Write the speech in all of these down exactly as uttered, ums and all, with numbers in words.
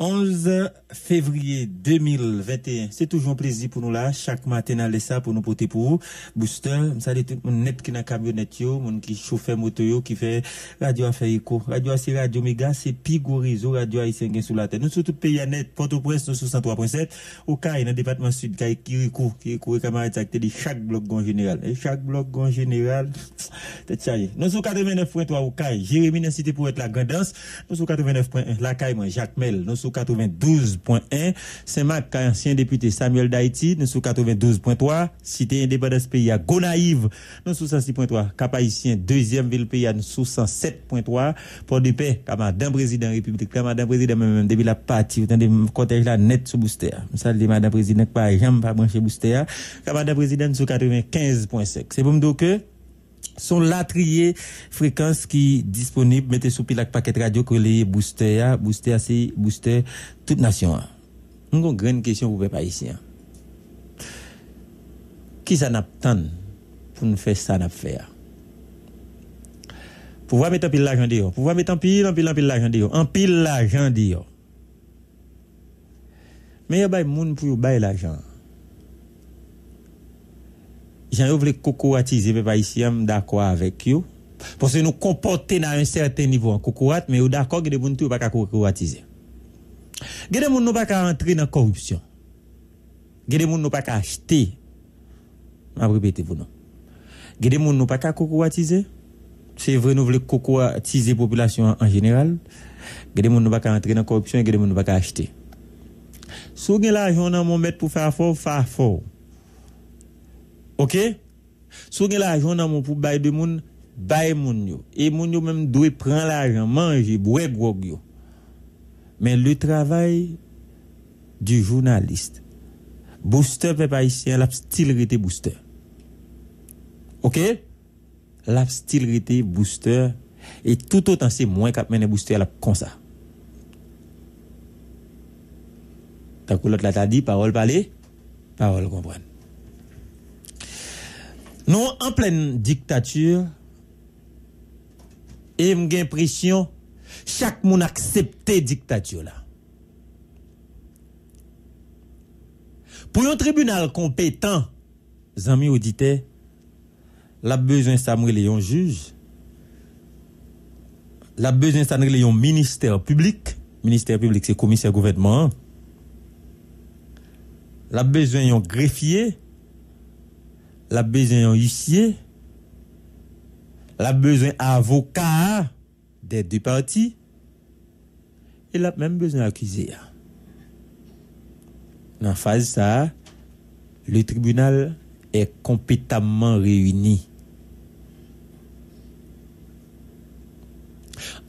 onze février deux mille vingt et un. C'est toujours un plaisir pour nous là. Chaque matin, on laisse ça pour nous porter pour vous. Booster, ça dit tout le monde qui est dans la camionnette, mon qui chauffeur moto, qui fait radio à faire écho. Radio c'est Radio Méga, c'est Pigorizo, Radio Haïtien sous la terre. Nous sommes tout pays net, Port-au-Prince, nous sommes cent trois virgule sept. Au cas, dans le département sud, qui Kiriko, Kiriko et camarades, chaque bloc en général. Et chaque bloc en général, c'est ça. Nous sommes quatre-vingt-neuf virgule trois au cas. Jérémy, dans cité pour être la grandance. Nous sommes quatre-vingt-neuf virgule un. La caille, Jacques Mel. Nous sommes quatre-vingt-douze virgule un, Saint-Marc, ancien député Samuel d'Haïti, nous sommes quatre-vingt-douze virgule trois, Cité indépendance pays à Gonaïve, nous sommes cent six virgule trois, Kapahitien, deuxième ville pays à nous sommes cent sept virgule trois, Port de Paix, Madame Président République, Madame Président, même depuis la partie, vous avez cortège là net sous booster. Ça dit Madame Président, pas jamais pas branché booster, Madame Président, nous sommes quatre-vingt-quinze virgule cinq. C'est pour me dire que sont la trier fréquence qui disponible mettez sous pile paquet radio que les booster booster c'est booster toute nation. Nous avons une grande question pour les Haïtiens. Qui ça n'a pas pour nous faire ça n'a faire? Pouvoir mettre en pile l'argent dehors, pouvoir mettre en pile en pile en pile l'argent dehors, en pile l'argent dehors. Mais il y a des gens pour bailler l'argent. J'en veux cocoatiser les Haïtiens, d'accord avec vous. Parce que nous comportons à un certain niveau en cocoat, mais nous d'accord que les gens ne peuvent pas cocoatiser. Les gens ne peuvent pas entrer dans la corruption. Les gens ne peuvent pas acheter. Je vais répéter pour nous. Les gens ne peuvent pas cocoatiser. C'est vrai, nous voulons cocoatiser la population en général. Les gens ne peuvent pas entrer dans la corruption et les gens ne peuvent pas acheter. Si vous avez l'argent dans mon maître pour faire fort, faire fort. OK? Si vous avez l'argent dans mon pour bailler de moun, bailler moun yo. Et moun yo même doit prendre l'argent, manger, boire, boire yo. Mais le travail du journaliste, booster peuple haïtien, la style rete booster. OK? La style rete booster. Et tout autant c'est moins qu'à mener booster la comme ça. T'as que l'autre l'a dit, parole parler, parole comprendre. Nous, en pleine dictature, et j'ai l'impression chaque monde accepte la dictature. Là. Pour un tribunal compétent, les amis auditeurs, la besoin de Samuel Léon juge, la besoin de Samuel Léon ministère public, ministère public c'est commissaire gouvernement, la besoin de greffier, la besoin huissier, la besoin avocat des deux parties, et la même besoin accusé. Dans la phase ça, le tribunal est compétemment réuni.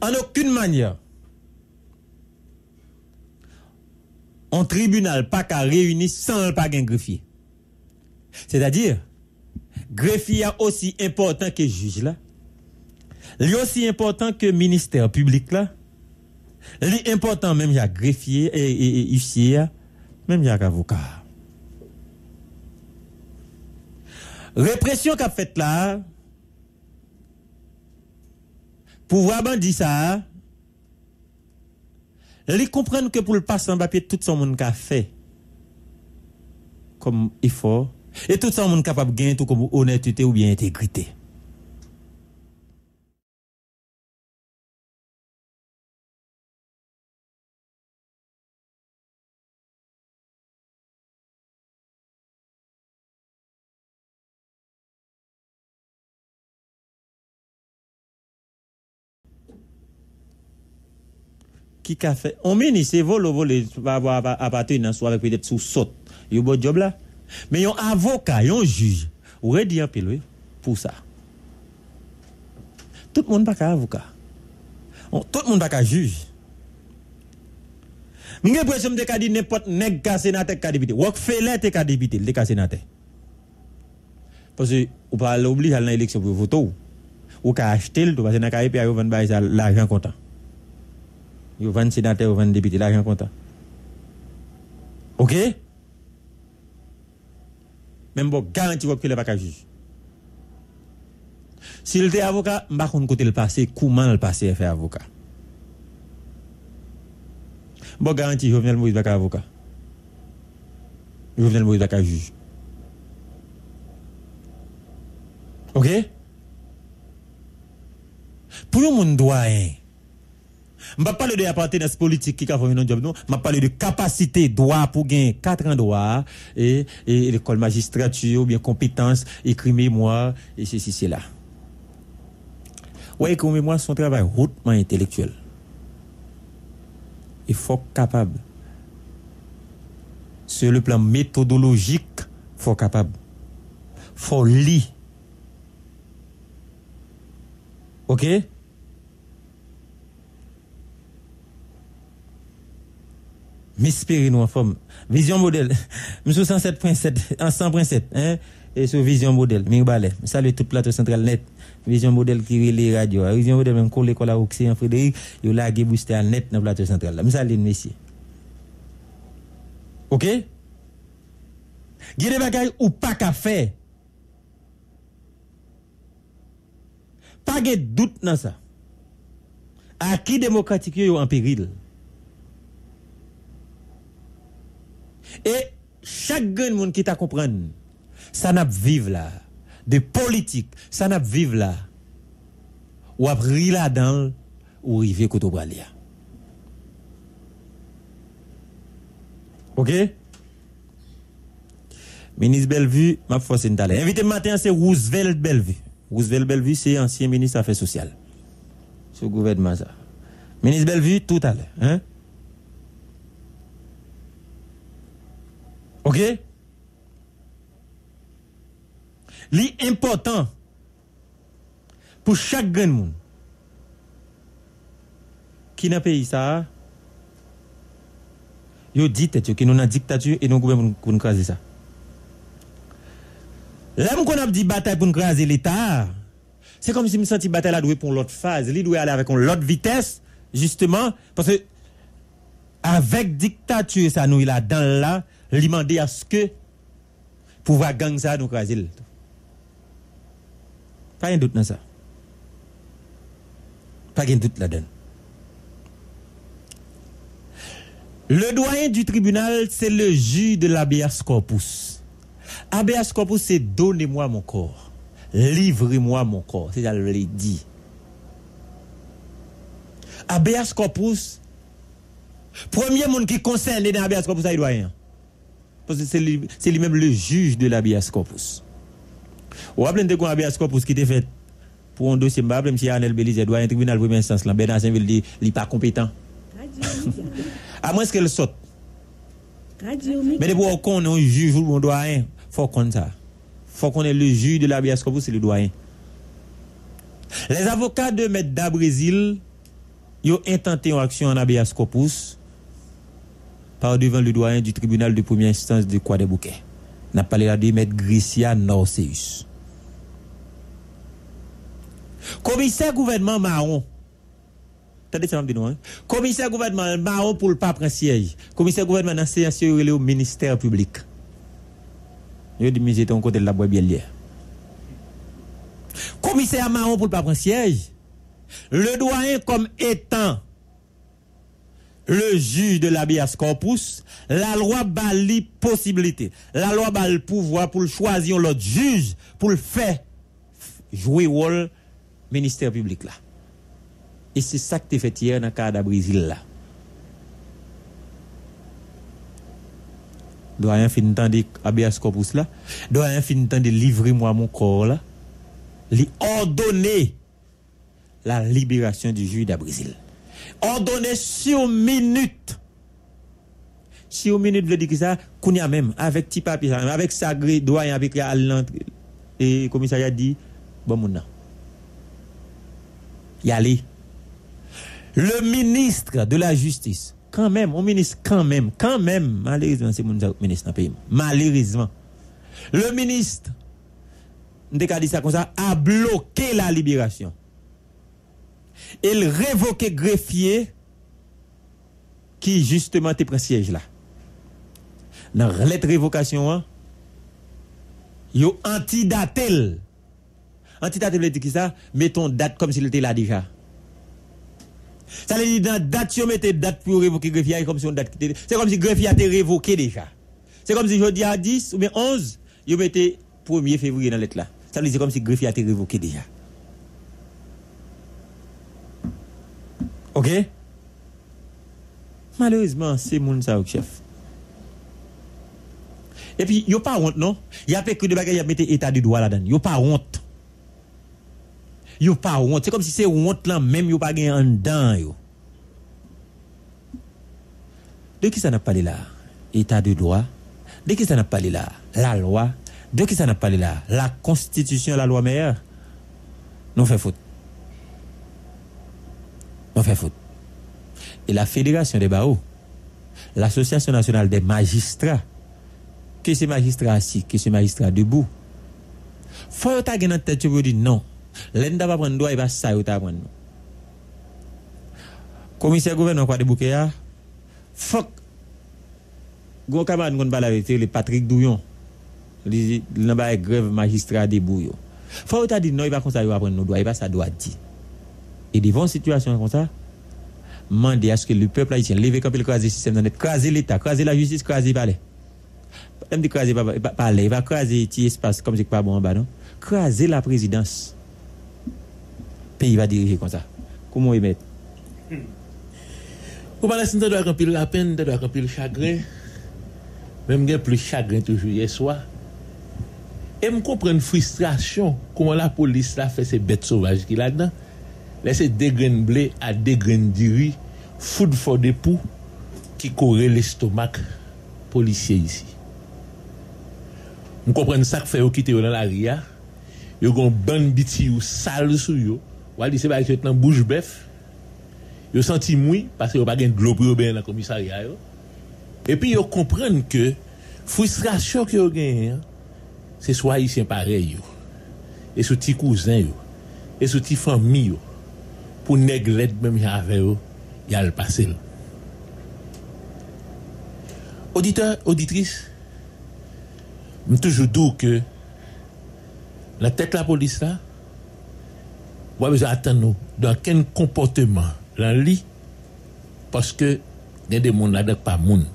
En aucune manière, un tribunal pas qu'à réunir sans le pas qu'un greffier. C'est-à-dire, greffier aussi important que juge là, lui aussi important que ministère public là, lui important même y'a greffier et huissier, même y'a avocat. Répression qu'a fait là, pouvoir bandit ça, lui comprendre que pour le passer en papier tout son monde qu'a fait comme effort. Et tout ça, on est capable de gagner tout comme honnêteté ou bien intégrité. Qui a fait? On mini, c'est vol ou vol, va avoir à partir d'un soir avec peut-être sous saute. Il y a un bon job là? Mais yon avocat, yon juge, ou redi en pile pour ça. Tout le monde pas ka avocat. Tout le monde pas ka juge. M'y a pression de ka di n'importe nèg ka sénateur ka député. Rockefeller te ka député, le ka sénateur. Parce que ou pas l'oblige à l'élection pour voter ou. Ou ka acheter le parce que na ka payer ou vendre ça l'argent content. Yo vendre sénateur ou vendre député l'argent content. OK? Même bon garantie que le pas juge. Si le avocat, je ne sais pas comment le passé, comment le passé fait avocat. Bon garantie, Jovenel Moïse n'est pas avocat. Jovenel Moïse n'est pas juge. Ok? Pour nous, nous doit. Je ne vais pas parler de l'appartenance politique qui a fait un job, non. Je vais parler de capacité, droit pour gagner quatre ans de droit, et, et l'école magistrature, ou bien compétence, écrit mémoire, et ceci, cela. Oui, écrit mémoire, son travail hautement intellectuel. Il faut capable. Sur le plan méthodologique, il faut capable. Il faut lire. Ok? M'espérer nous en forme. Vision modèle. Monsieur cent sept point sept, cent sept, hein? Et sur Vision modèle, Mirebalais. Salut tout plateau central net. Vision modèle qui relève radio. Vision modèle même collé l'école à Occident, Frédéric. Il a lagué booster à net dans le plateau central. Salut, messieurs. Ok? Il y a des bagailles ou pas qu'à faire. Pas de doute dans ça. À qui démocratique est en péril? Et chaque monde qui t'a compris, ça n'a pas vivre là. De politique, ça n'a pas vivre là. Ou a pris là dans ou rivière Kotobralia. Ok? Ministre Bellevue, ma force est allée. Invité matin, c'est Roosevelt Bellevue. Roosevelt Bellevue, c'est ancien ministre des Affaires sociales. Ce gouvernement ça. Ministre Bellevue, tout à l'heure. Hein? Ok? L'important pour chaque grand monde qui n'a pays ça, yo dit que nous avons une dictature et nous avons pour nous craser ça. L'homme qu'on a dit bataille pour nous craser l'État, c'est comme si nous senti bataille là pour l'autre phase, il doit aller avec l'autre vitesse, justement, parce que avec dictature, ça nous là dans là. Demander à ce que pouvoir gang ça nous craser. Pas un doute dans ça. Pas un doute là-dedans. Le doyen du tribunal, c'est le juge de l'Habeas Corpus. Habeas Corpus, c'est donnez-moi mon corps. Livrez-moi mon corps. C'est ça que je l'ai dit. Habeas Corpus, premier monde qui concerné dans Habeas Corpus, c'est le doyen. Parce que c'est lui-même le juge de l'Habeas Corpus. Ou appelez de quoi Habeas Corpus qui était fait pour un dossier, je M. Arnel Belize, doit un tribunal de première instance, là, Bernard Saint-Ville dit il n'est pas compétent. À moins qu'elle saute. Mais de quoi on a un juge ou un doyen, il faut qu'on ça. Il faut qu'on ait le juge de l'Habeas Corpus, c'est le doyen. Les avocats de M. Dabrésil, ils ont intenté une action en Habeas Corpus. Par devant le doyen du tribunal de première instance de Croix-des-Bouquets. N'a pas l'air de mettre Grisia Norséus. Commissaire gouvernement Maron. Attendez, ça m'a dit non. Hein? Commissaire gouvernement Maron pour le pape princier. Commissaire gouvernement dans séance au ministère public. Il dit, mais j'étais en côté de la boîte bien hier. Commissaire Maron pour le pape princier. Le doyen comme étant le juge de l'Habeas Corpus, la loi bat les possibilités. La loi bat le pouvoir pour choisir l'autre juge pour le faire jouer rôle ministère public là. Et c'est ça que tu fait hier dans le cas de Brésil là. Doyen fin de Habeas Corpus là. Doyen fin de livrer-moi mon corps là. Lui ordonner la libération du juge de Brésil. Ordonné sur minute. Sur minute, veut dire que ça, qu'on y a même, avec petit papier, avec sa gré, doyen, avec l'entrée. Et le commissariat dit, bon, mon nom. Y aller. Le ministre de la Justice, quand même, on ministre, quand même, quand même, malheureusement, c'est mon ministre dans le pays. Malheureusement. Le ministre, dès qu'il a dit ça comme ça, a bloqué la libération. Il révoquait greffier qui justement était pris siège là. Dans la lettre révocation, il a antidaté. Antidaté veut dire que ça, mettons date comme s'il était là déjà. Ça veut dire dans date, si on mettait date pour révoquer greffier, comme si on date qui était. C'est comme si greffier a été révoqué déjà. C'est comme si jeudi à dix ou bien onze, on mettait premier février dans l'être là. Ça veut dire comme si greffier a été révoqué déjà. Ok? Malheureusement, c'est mon chef. Et puis, il n'y a pas honte, non? Il y a pas que de bagages, il y a mettre état de droit là-dedans. Il n'y a pas honte. Il n'y a pas honte. C'est comme si c'est honte là, même il n'y a pas gain en dedans. De qui ça n'a pas là? État de droit. De qui ça n'a pas là? La loi. De qui ça n'a pas là? La constitution, la loi meilleure. Non, fait faute. Non, fait faute. Et la fédération des barreaux, l'association nationale des magistrats, que ces magistrats assis, que ces magistrats debout. Faut que tu aies tête, tu veux dire non. L'État va prendre droit et va ça, il va prendre. Commissaire gouvernement Croix-des-Bouquets, faut que Gon Kaman Gon Balavité, le Patrick Douillon, il n'a grève magistrat debout. Faut que tu dis non, il va comme ça, il va prendre nos droits, il va ça doit dire. Et devant une situation comme ça, mandez à ce que le peuple haïtien lève comme il crase le système dans net, crase l'État, crase la justice, crase le palais. Il va craser il va craser espace comme c'est pas bon en bas non craser la présidence pays va diriger comme ça comment ils mettent on va laisser de remplir la peine de remplir le chagrin même gain plus chagrin toujours hier soir et me comprendre frustration comment la police là fait ces bêtes sauvages qui là-dedans laisser des grains de blé à des grains de riz food for the poor qui corrèle l'estomac policier ici. On comprend ça que fait au quitter dans la ria. Yo gon ban biti ou sale sou yo. Ou ali se ba jet nan bouche bœuf. Yo senti moui parce yo pa gen de l'eau pour ben dans commissariat yo. Et puis yo comprendre que frustration que yo gen c'est soit haïtien pareil yo. Et sou ti cousin yo. Et sou ti famille yo. Pour néglet même avec yo, y a le passé. Auditeur, auditrice, je toujours dis que la tête de la police là, on a besoin d'attendre dans quel comportement dans le lit, parce que il y a des gens là-dedans pas de monde.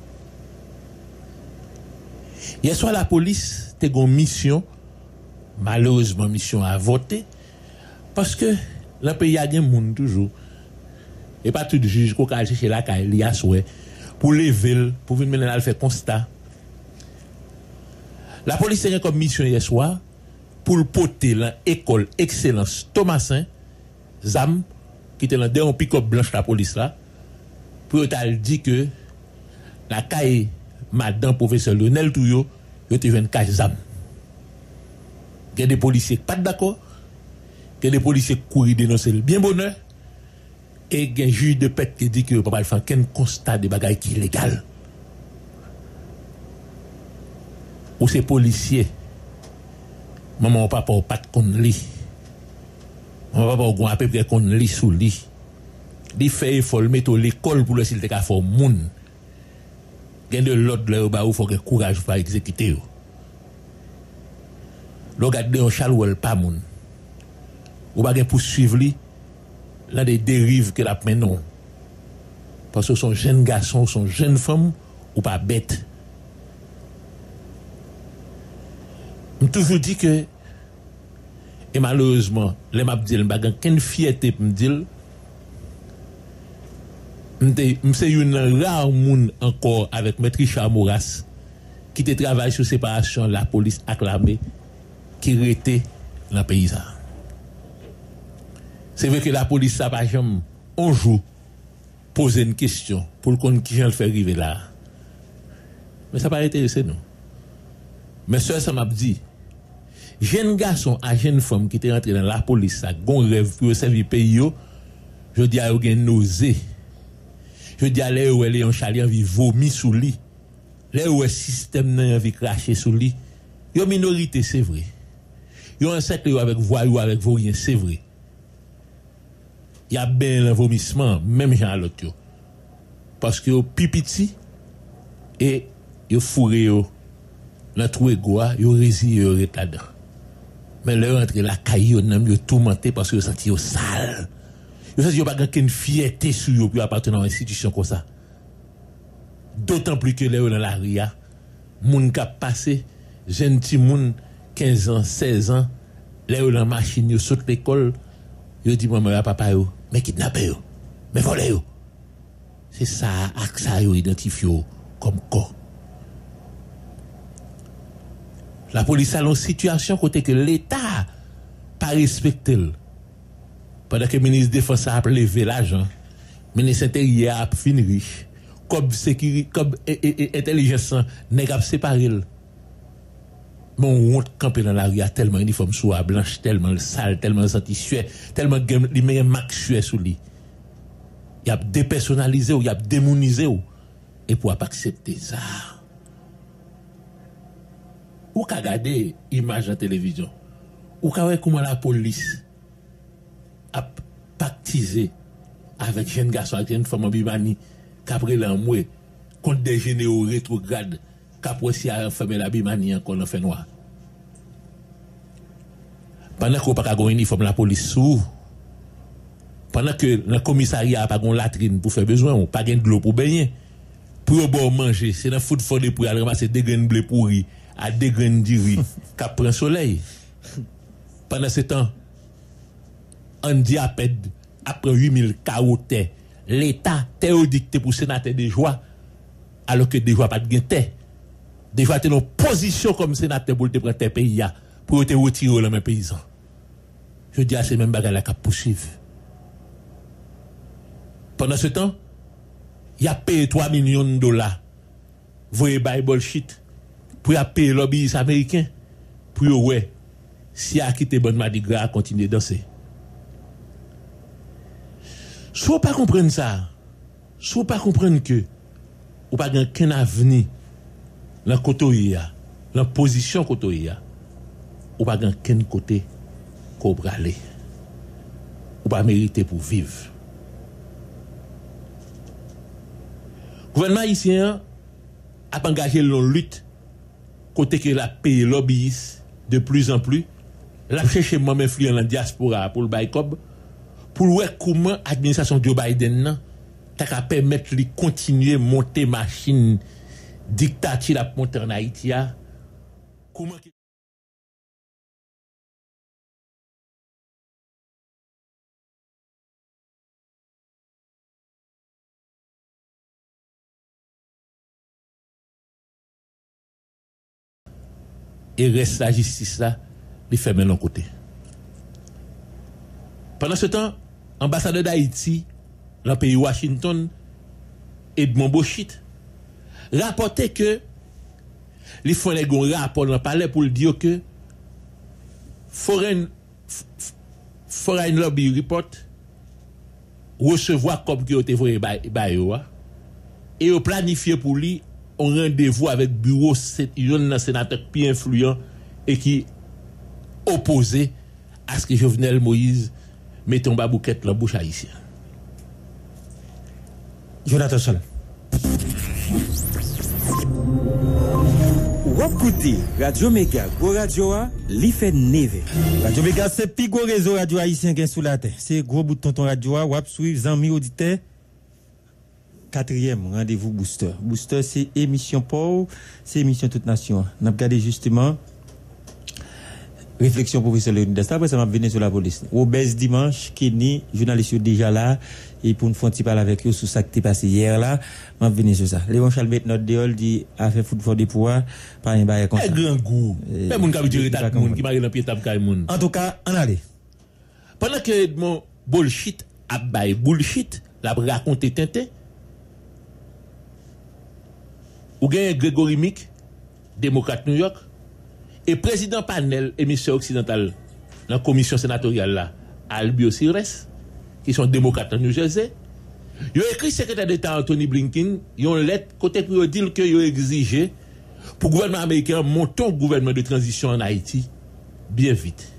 Hier soir, la police a une mission, malheureusement, mission à voter, parce que le pays a des gens toujours. Et pas tout juge qu'on a chez la caille, il y a souhait, pour lever, pour venir mener à faire constat. La police a comme mission hier soir pour porter l'école Excellence Thomasin, ZAM, qui était dans un pick-up blanche la police là, pour dire que la caille madame professeur Lionel Touyo, il y a une caille ZAM. Il y a des policiers qui ne sont pas d'accord, il y a des policiers qui courent dénoncer le bien bonheur, et il y a un juge de paix qui dit que papa fait un constat de bagaille qui est illégal. Ou ces policiers, maman ou papa ou pas de kon li, maman papa ou gon à peu près kon li sous li, li fait effort mettre l'école pour le s'il te ka fò moun, gen de l'ordre là ou ba ou faut gen courage pour exécuter ou. Lo gade Léon Charles ou el pa moun, ou ba gen poursuivre li, la des dérives que la menon, parce que son jeune garçon, son jeune femme ou pas bête. J'ai toujours dit que, et malheureusement, les m'abdil m'bagan ken fierté pour me dire, m'sais une rare moun encore avec Maître Richard Moras, qui te travaille sur séparation, la police acclamée, qui rete dans le pays. C'est vrai que la police n'a pas jamais, un jour, posé une question pour qu'on qui le fait arriver là. Mais ça n'a pas intéressé nous. Mais soeur, ça m'a dit, jeune garçon à jeune femme qui était rentré dans la police, ça gon rêve pour servir pays, je dis à une nausée. Je dis à l'air où elle est en chalier, elle vomit sous lui. L'air où le système n'a envie cracher sous lui. Il y a une minorité, c'est vrai. Il y a un cercle avec voyou, avec vaurien, c'est vrai. Il y a bien le vomissement, même genre l'autre. Parce que pipiti et il fourré. La troué goa, yo rési yo ret là-dedans. Mais leur entre la caillou, yo tourmenté parce que yo senti yo sale. Je sais qu'il n'y a pas de fierté sur eux pour appartenir à une institution comme ça. D'autant plus que les gens dans la R I A, les gens qui ont passé, les jeunes petits gens, quinze ans, seize ans, les gens dans la machine, ils sautent l'école, ils disent, maman, papa, mais kidnappé, mais volé. C'est ça, ça ils identifient comme corps. La police a une situation côté que l'État n'a pas respecté. Pendant que le ministre de la Défense a levé l'argent, le ministre intérieur a fini. Comme sécurité, comme intelligence, n'est pas séparé. Mais on campe dans la rue, tellement uniforme sous la blanche, tellement sale, tellement senti tellement il met un mac sué sous lui. Il a dépersonnalisé, il a démonisé. Et pour pas accepter ça. Ou qu'a regardé image à télévision. Ou qu'a vu comment la police a pactisé avec jeune garçon, avec jeune femme en Bimani, qu'après l'amour, contre des généraux rétrogrades, qu'après si a fermé la Bimani encore en fait noir. Pendant qu'on n'a pas un uniforme la police sous, pendant que le commissariat n'a pas une latrine pour faire besoin, on n'a pas de l'eau pour baigner, pour bon manger, c'est dans le foot fondé pour aller ramasser des graines de blé pourri. À des graines de riz qui prennent soleil. Pendant ce temps, on dit à pède, après huit mille carottes, l'État théodicte pour sénateur des joies, alors que des joies pas de gaieté. Des joies sont en position comme sénateur pour te prendre tes pays, pour te retirer les mêmes paysans. Je dis à ces mêmes bagages qui poursuivent. Pendant ce temps, il y a payé trois millions de dollars. Vous voyez, by bullshit. Pour payer lobbyiste américain, pour ouais, si a quitté bonne Mardi Gras, continuer de danser. Si vous pas comprendre ça, si vous pas comprendre que vous pas gagne qu'un avenir dans Kotoya, dans position Kotoya, vous pas gagne qu'un côté qu'on va aller. Vous pas mériter pour vivre. Gouvernement haïtien a engagé une lutte côté que la paye lobbyiste de plus en plus, la cherche même influent dans la diaspora pour le baïkob, pour voir comment l'administration Joe Biden t'a permettre de continuer à monter machine dictature à monter en Haïti. Comment... Et reste la justice là, les fermer de l'autre côté. Pendant ce temps, l'ambassadeur d'Haïti, dans le pays Washington, Edmond Bochit, rapportait que les fonds ont rapport dans le palais pour dire que Foreign, foreign Lobby Report recevoir comme que vous avez fait et vous planifié pour lui. On rendez-vous avec bureau d'un sénateur plus influent et qui opposé à ce que Jovenel Moïse mette en bas bouquet la bouche haïtienne. Jonathan Sol. Wapkouti, Radio Méga, Go Radio A, li fait neve. Radio Méga, c'est Pigorizo Radio Haïtien qui est sous la terre. C'est gros bout de tonton Radio A, wap suivre, zami auditeur. Quatrième rendez-vous Booster. Booster, c'est émission Paul, c'est émission Toute Nation. Nous avons regardé justement réflexion professeur Léonidas. Après, ça m'a venu sur la police. Obèse Dimanche, Kenny, journaliste déjà là, et pour nous faire un petit parler avec eux sur ça qui s'est passé hier là, m'a venu sur ça. Léon Charles met notre déol dit à faire foot fort des pouvoirs, par un bail comme ça. Un grand goût. Mais mon capitaine, qui m'a dans pied table Kaimoun. En tout cas, on allait. Pendant que mon bullshit a bail bullshit, la raconté Tintin. Ou gagne Grégory Mick, démocrate New York, et président panel émission occidentale dans la commission sénatoriale là, Albio Sires, qui sont démocrates en New Jersey. Ils ont écrit secrétaire d'État Anthony Blinken, ils ont lettre côté pour dire que ils ont exigé pour le gouvernement américain monter un gouvernement de transition en Haïti bien vite.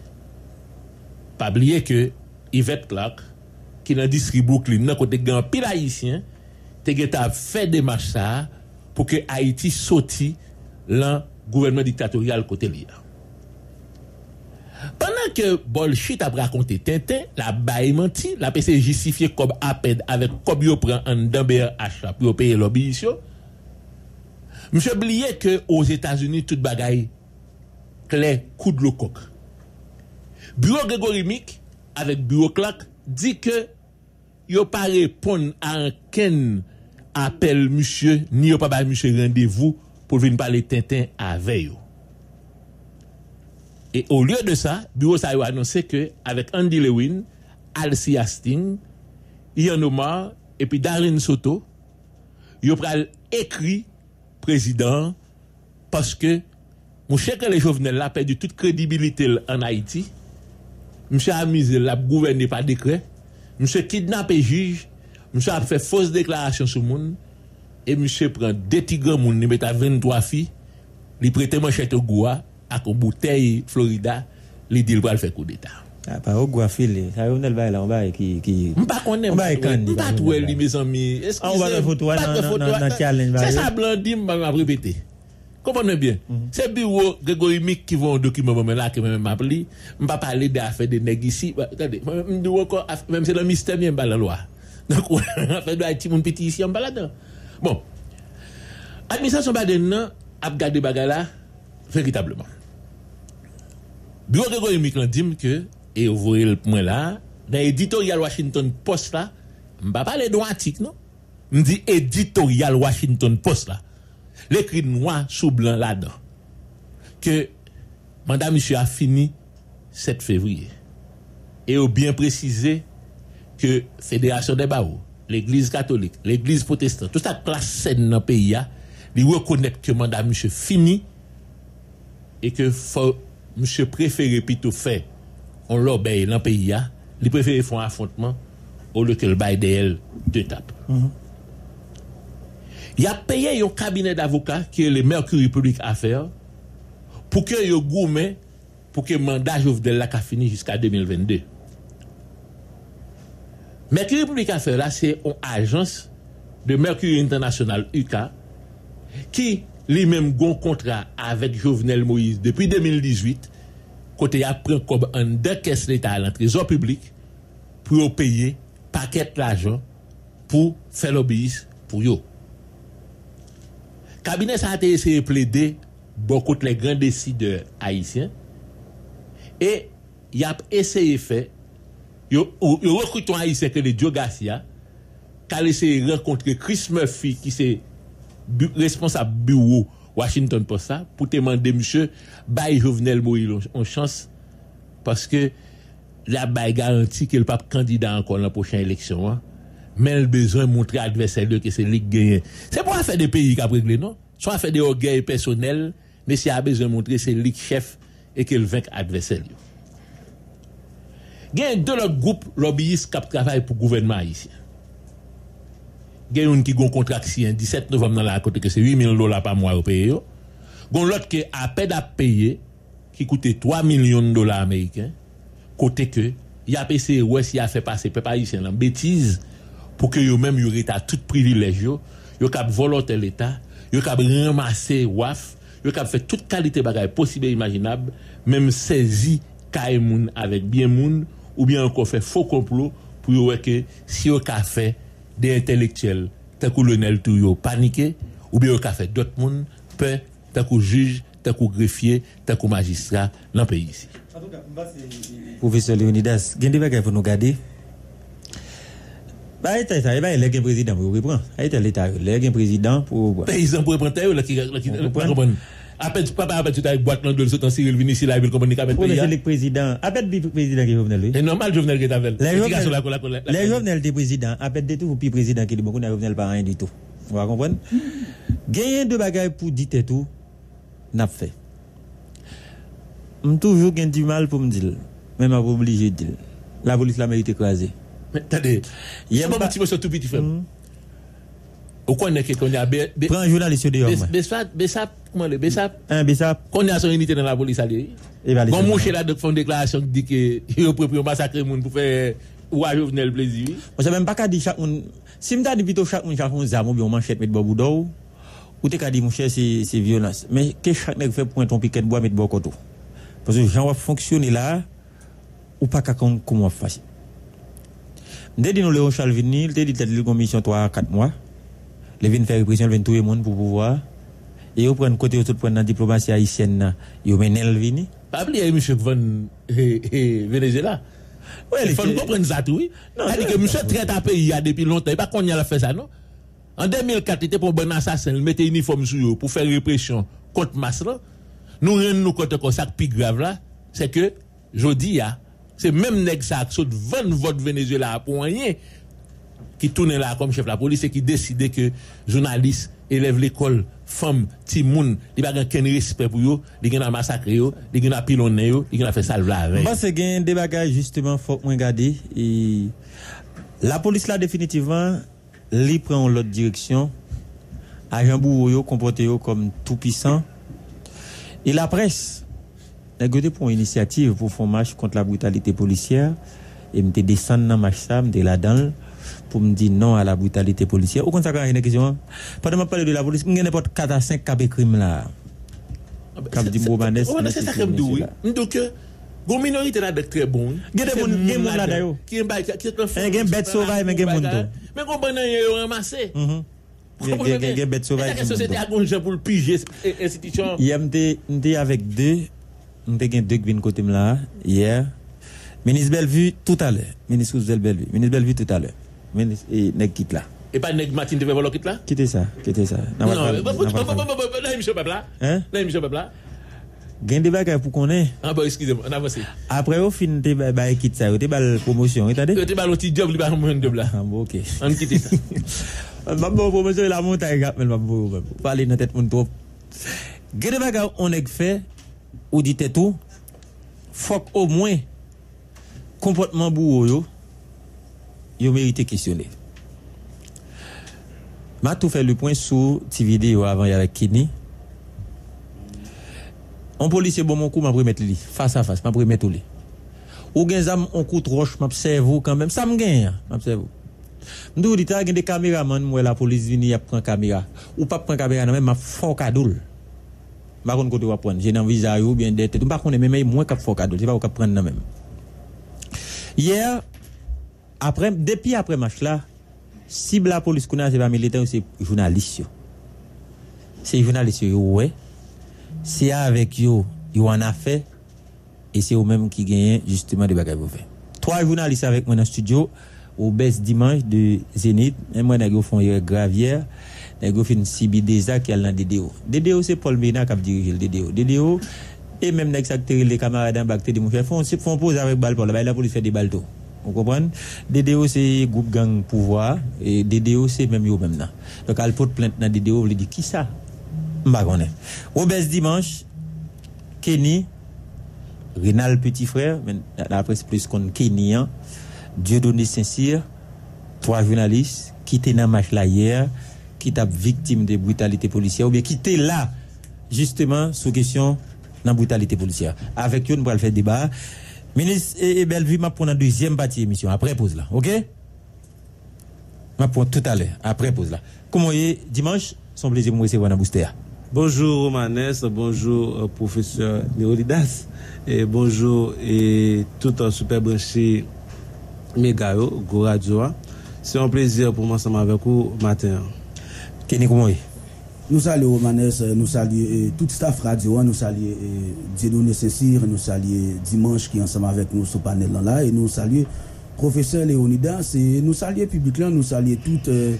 Pas oublier que Yvette Clark, qui dans district Brooklyn, dans côté grand pile haïtien, a fait des marches ça. Pour que Haïti sorti l'un gouvernement dictatorial côté lié. Pendant que bullshit a raconté Tintin, la baille menti, la P C justifié comme appel avec comme yo prend en d'amber achat pour payer l'obéissance. Monsieur oublié que aux États-Unis toute bagaille clair coup de coq. Bureau Grégory Mick avec bureau Clark dit que yo pas répondre à aucun appel monsieur ni yo pas ba monsieur rendez-vous pour venir parler Tintin avec yo. Et au lieu de ça, le bureau a annoncé qu'avec Andy Lewin, Alcia Sting, Ian Omar et puis Darren Soto, ils ont écrit président parce que monsieur que les Jovenel a perdu toute crédibilité en Haïti, monsieur a misé la gouverné par décret, monsieur kidnappé juge, monsieur a fait fausse déclaration sur le monde et monsieur prend deux tigres moun, il met à vingt-trois filles, il prête manchette au goua. À la bouteille Florida, les deals vont faire coup d'État. Ah, pas au Guafil, ça y est, on va là, on va qui. On va qu'on aime, on va trouver les mes amis. On va le photo, on va challenge. C'est ça, Blandim, on va répéter. Comprenez bien. C'est bureau Grégory Mick qui vont document, mais là, qui m'a appelé. On va parler d'affaires de nègres ici. Regardez, même c'est le mystère, bien pas la loi. Donc, on va faire de Haïti, mon petit ici, on va là-dedans. Bon. Administration Baden, a gardé Bagala, véritablement. Bureau Grégory Mick dit que, et vous voyez le point là, dans l'éditorial Washington Post là, je ne vais pas parler d'article, non? Je dis éditorial Washington Post là. L'écrit noir sous blanc là-dedans. Que Madame Monsieur a fini sept février. Et au bien précisé que Fédération des Barreaux, l'Église catholique, l'Église protestante, toute la classe saine dans le pays, ils reconnaissent que Madame Monsieur fini et que faut. Monsieur préféré plutôt faire, on l'obéit dans le pays, il préfère faire un affrontement au lieu que le bail d'elle de tape. Mm-hmm. Il a payé un cabinet d'avocats qui est le Mercury Public Affaires pour que le gouvernement, pour que le mandat de la CAF finisse jusqu'à deux mille vingt-deux. Mercury Public Affaires, c'est une agence de Mercury International U K qui les mêmes gros contrat avec Jovenel Moïse depuis deux mille dix-huit, côté a pris comme un deux caisses l'État à l'entrée public pour payer paquet l'argent pour faire l'obéissance pour eux. Cabinet ça a été essayé de plaider beaucoup les grands décideurs haïtiens et il a essayé de faire, il recrute un haïtien que le Dio Garcia, qui a essayé de rencontrer Chris Murphy qui s'est responsable bureau Washington Post ça pour demander monsieur bail Jovenel Moïse en chance parce que la bail garantit qu'il pas candidat encore la prochaine élection hein, mais le besoin montrer adversaire que c'est lui gagner c'est pour faire des pays qui a réglé non soit faire des orgueil personnel mais s'il a besoin montrer c'est lui chef et qu'il vainc adversaire. Il y a deux autres groupes lobbyistes qui travaillent pour le gouvernement haïtien. Il y a un qui a un contrat le dix-sept novembre dans la côté que c'est huit mille dollars par mois au pays. Il y a l'autre qui a peine à payer qui coûte trois millions de dollars américains. Côté que il a payé ouest il a fait passer peuple haïtien en bêtise pour que eux même yo reta tout privilège yo, yo cap volonté l'état, yo cap ramasser waf, yo cap fait toute qualité bagaille possible et imaginable, même saisi kay moun avec bien moun ou bien encore fait faux complot pour yo que si yo ka fait des intellectuels, tant que Lionel Touyo paniqué, ou bien au café d'autres monde, peur, tant que juge, tant que greffier, tant que magistrat, dans le pays ici. En tout cas, Professeur Léonidas, il y a des bagages pour nous garder. Haïti, il y a un président pour reprendre. Haïti, il y a un président pour. Paysan pour reprendre, il y a un. Après, tu papa, après, tu t'as boîte dans le sol, t'en Cyril Vinicius, là, il veut communiquer avec le le président. Après, le président qui est venu. C'est normal, Jovenel qui est venu. Les Jovenel des présidents, après, de tout, puis président qui est venu, on a Jovenel par rien du tout. Vous comprenez? Gagner deux bagages pour dire tout, n'a pas fait. Je toujours gagne du mal pour me dire, même à vous obliger de dire. La police l'a mérité écrasée. Mais attendez, il y a un petit monsieur tout petit frère. Ou qu'on est qu'on a prend un journaliste dehors. Bessap, Bessap, comment le Bessap? Un Bessap. Qu'on a son unité dans la police alliée. Bon, mon chef là de font déclaration qui dit que il propre massacrer monde pour faire ou à Jovenel plaisir. On sait même pas qu'à dire chaque monde. Si m'ta dit plutôt chaque monde chaque on zam ou bien on manchette mettre boudou ou t'es qu'à dire mon cher c'est c'est violence. Mais que chaque nèg fait point ton piquet de bois mettre bois côté. Parce que gens va fonctionner là ou pas comment facile. Dès que nous Léon Charles vini, il dit qu'il a une mission trois à quatre mois. Il vient faire répression, il vient tout le monde pour pouvoir. Et il prend côté de la diplomatie haïtienne, il mène le vini. Pas oublier M. Venezuela. Oui, il faut comprendre ça tout. C'est-à-dire que M. traite à pays depuis longtemps. Il n'y a pas qu'on a fait ça, non? En deux mille quatre, il était pour un bon assassin, il mettait uniforme sur eux pour faire répression contre Maslan. Nous rendons compte que ça plus grave là, c'est que, je dis, c'est même nèg ça qui saute vingt votes Venezuela pour rien, qui tourne là comme chef de la police et qui décide que journalistes, élèves l'école, femmes, petits moun, ils n'ont aucun respect pour eux, ils ont massacré eux, ils ont pilonné eux, ils ont fait ça là avec. Moi, c'est qu'il y a des bagages justement, il faut que je regarde. La police là, définitivement, li prend l'autre direction. Agent Bourreau comporte comme tout puissant. Et la presse, n'a goûté pour une initiative pour faire marche contre la brutalité policière. Et me descendre dans marche ça, me là-dedans pour me dire non à la brutalité policière. Au contraire, il y a une question. Pendant que je parle de la police, il y a n'importe quatre à cinq cas de crime là. Comme dit Romanès. C'est ça que je dis. Je dis que la minorité là est très bonne. Il y a des gens là d'ailleurs. Il y a des bêtes sauvages, mais il y a des gens. Mais comment ils ont ramassé? Il y a bêtes sauvages. La société a un gens pour le piger institution. Il y a des avec deux. Nous avons deux qui viennent côté là hier. Ministre Bellevue tout à l'heure. Ministre Roosevelt Bellevue. Ministre Bellevue tout à l'heure. Ministre et nèg quitte là. Et pas nèg Martin devait vouloir quitte là. Quitte ça, quitte ça. Non, non, non, non, non, non, non, non, non, non, non, non, gain des bagages pour qu'on ait. Ah bah excusez-moi, on avance. Après au fin des bagages quitte ça, des bal promotion, entendez? Des bal petit job, des bal moins de job là. Ah bon, ok. On quitte ça. Bah bon promotion la montagne, mais bah bon. Parler dans tête mon trop. Gain des bagages on est fait ou dit tout. Faut au moins comportement bourreau yo, yo mérite questionner. M'a tout fait le point sur cette vidéo avant y avec Kini. Un policier bon mon coup m'a pris mettre lui face à face m'a pris mettre lui ou gen zam on coup roche m'a servou quand même ça me gagne m'a servou m'dou dit ta gen des caméraman moi la police vini y prend caméra ou pas prend caméra non même m'a fort cadeau m'a konn côté ou prendre j'ai dans visage ou bien d'être pas connait même moi cap fort cadeau c'est pas ou cap prendre non même hier après depuis après match là cible la police connait c'est pas militaire c'est journaliste c'est journaliste ouais. C'est avec eux, ils en a fait, et c'est eux-mêmes qui gagnent justement des bagages pour faire. Trois journalistes avec moi dans le studio, au baisse dimanche de Zénith, et moi, nous avons fait une gravière, nous avons fait une C B D S A qui est dans le D D O. D D O, c'est Paul Mena qui a dirigé le D D O. D D O, et même les camarades en bactéries de mon chef, on font pause avec balle pour la police fait des balles tout. Vous comprenez? D D O, c'est groupe gang pouvoir, et D D O, c'est même eux-mêmes. Donc, elle porte plainte dans D D O, elle dit qui ça? Obès dimanche, Kenny, Rénal Petit Frère, mais la presse plus qu'on Kenny, Dieudonné Saint-Cyr, trois journalistes qui étaient dans le match là hier, qui étaient victimes de brutalité policière, ou bien qui étaient là, justement, sous question de la brutalité policière. Avec eux, nous allons faire débat. Ministre et Bellevue, m'a pour la deuxième partie de l'émission, après pause là, ok? M'a pour tout à l'heure, après pause là. Comment est dimanche? Son plaisir de vous recevoir dans Booster. Bonjour Romanès, bonjour euh, professeur Léonidas, et bonjour et tout un super branché Megao, Goradjoa. C'est un plaisir pour moi ensemble avec vous matin. Kenny, comment est? Nous saluons Romanès, nous saluons tout staff radio, nous saluons Dieudonné Saint-Cyr, nous saluons Dimanche qui est ensemble avec nous sur le panel là, et nous saluons professeur Léonidas, et nous saluons public là, nous saluons tout. Euh,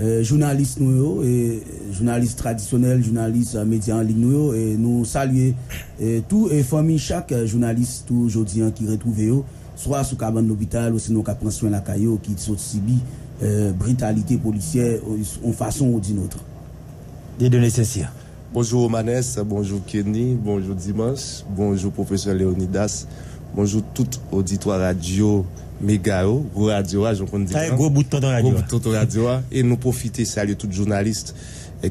Euh, journalistes nous et journalistes traditionnels, journalistes euh, médias en ligne nous et nous saluer et tout et famille chaque euh, journaliste tout aujourd'hui qui retrouve soit sous cabane d'hôpital ou sinon qui prend soin la caillou qui subit euh, brutalité policière en façon ou d'une autre. Dieudonné Saint-Cyr. Bonjour Manès, bonjour Kenny, bonjour Dimanche, bonjour professeur Léonidas, bonjour tout auditoire radio Megao, gros radio, je compte dire. Gros bout de temps radio. Et nous profiter, saluer tous les journalistes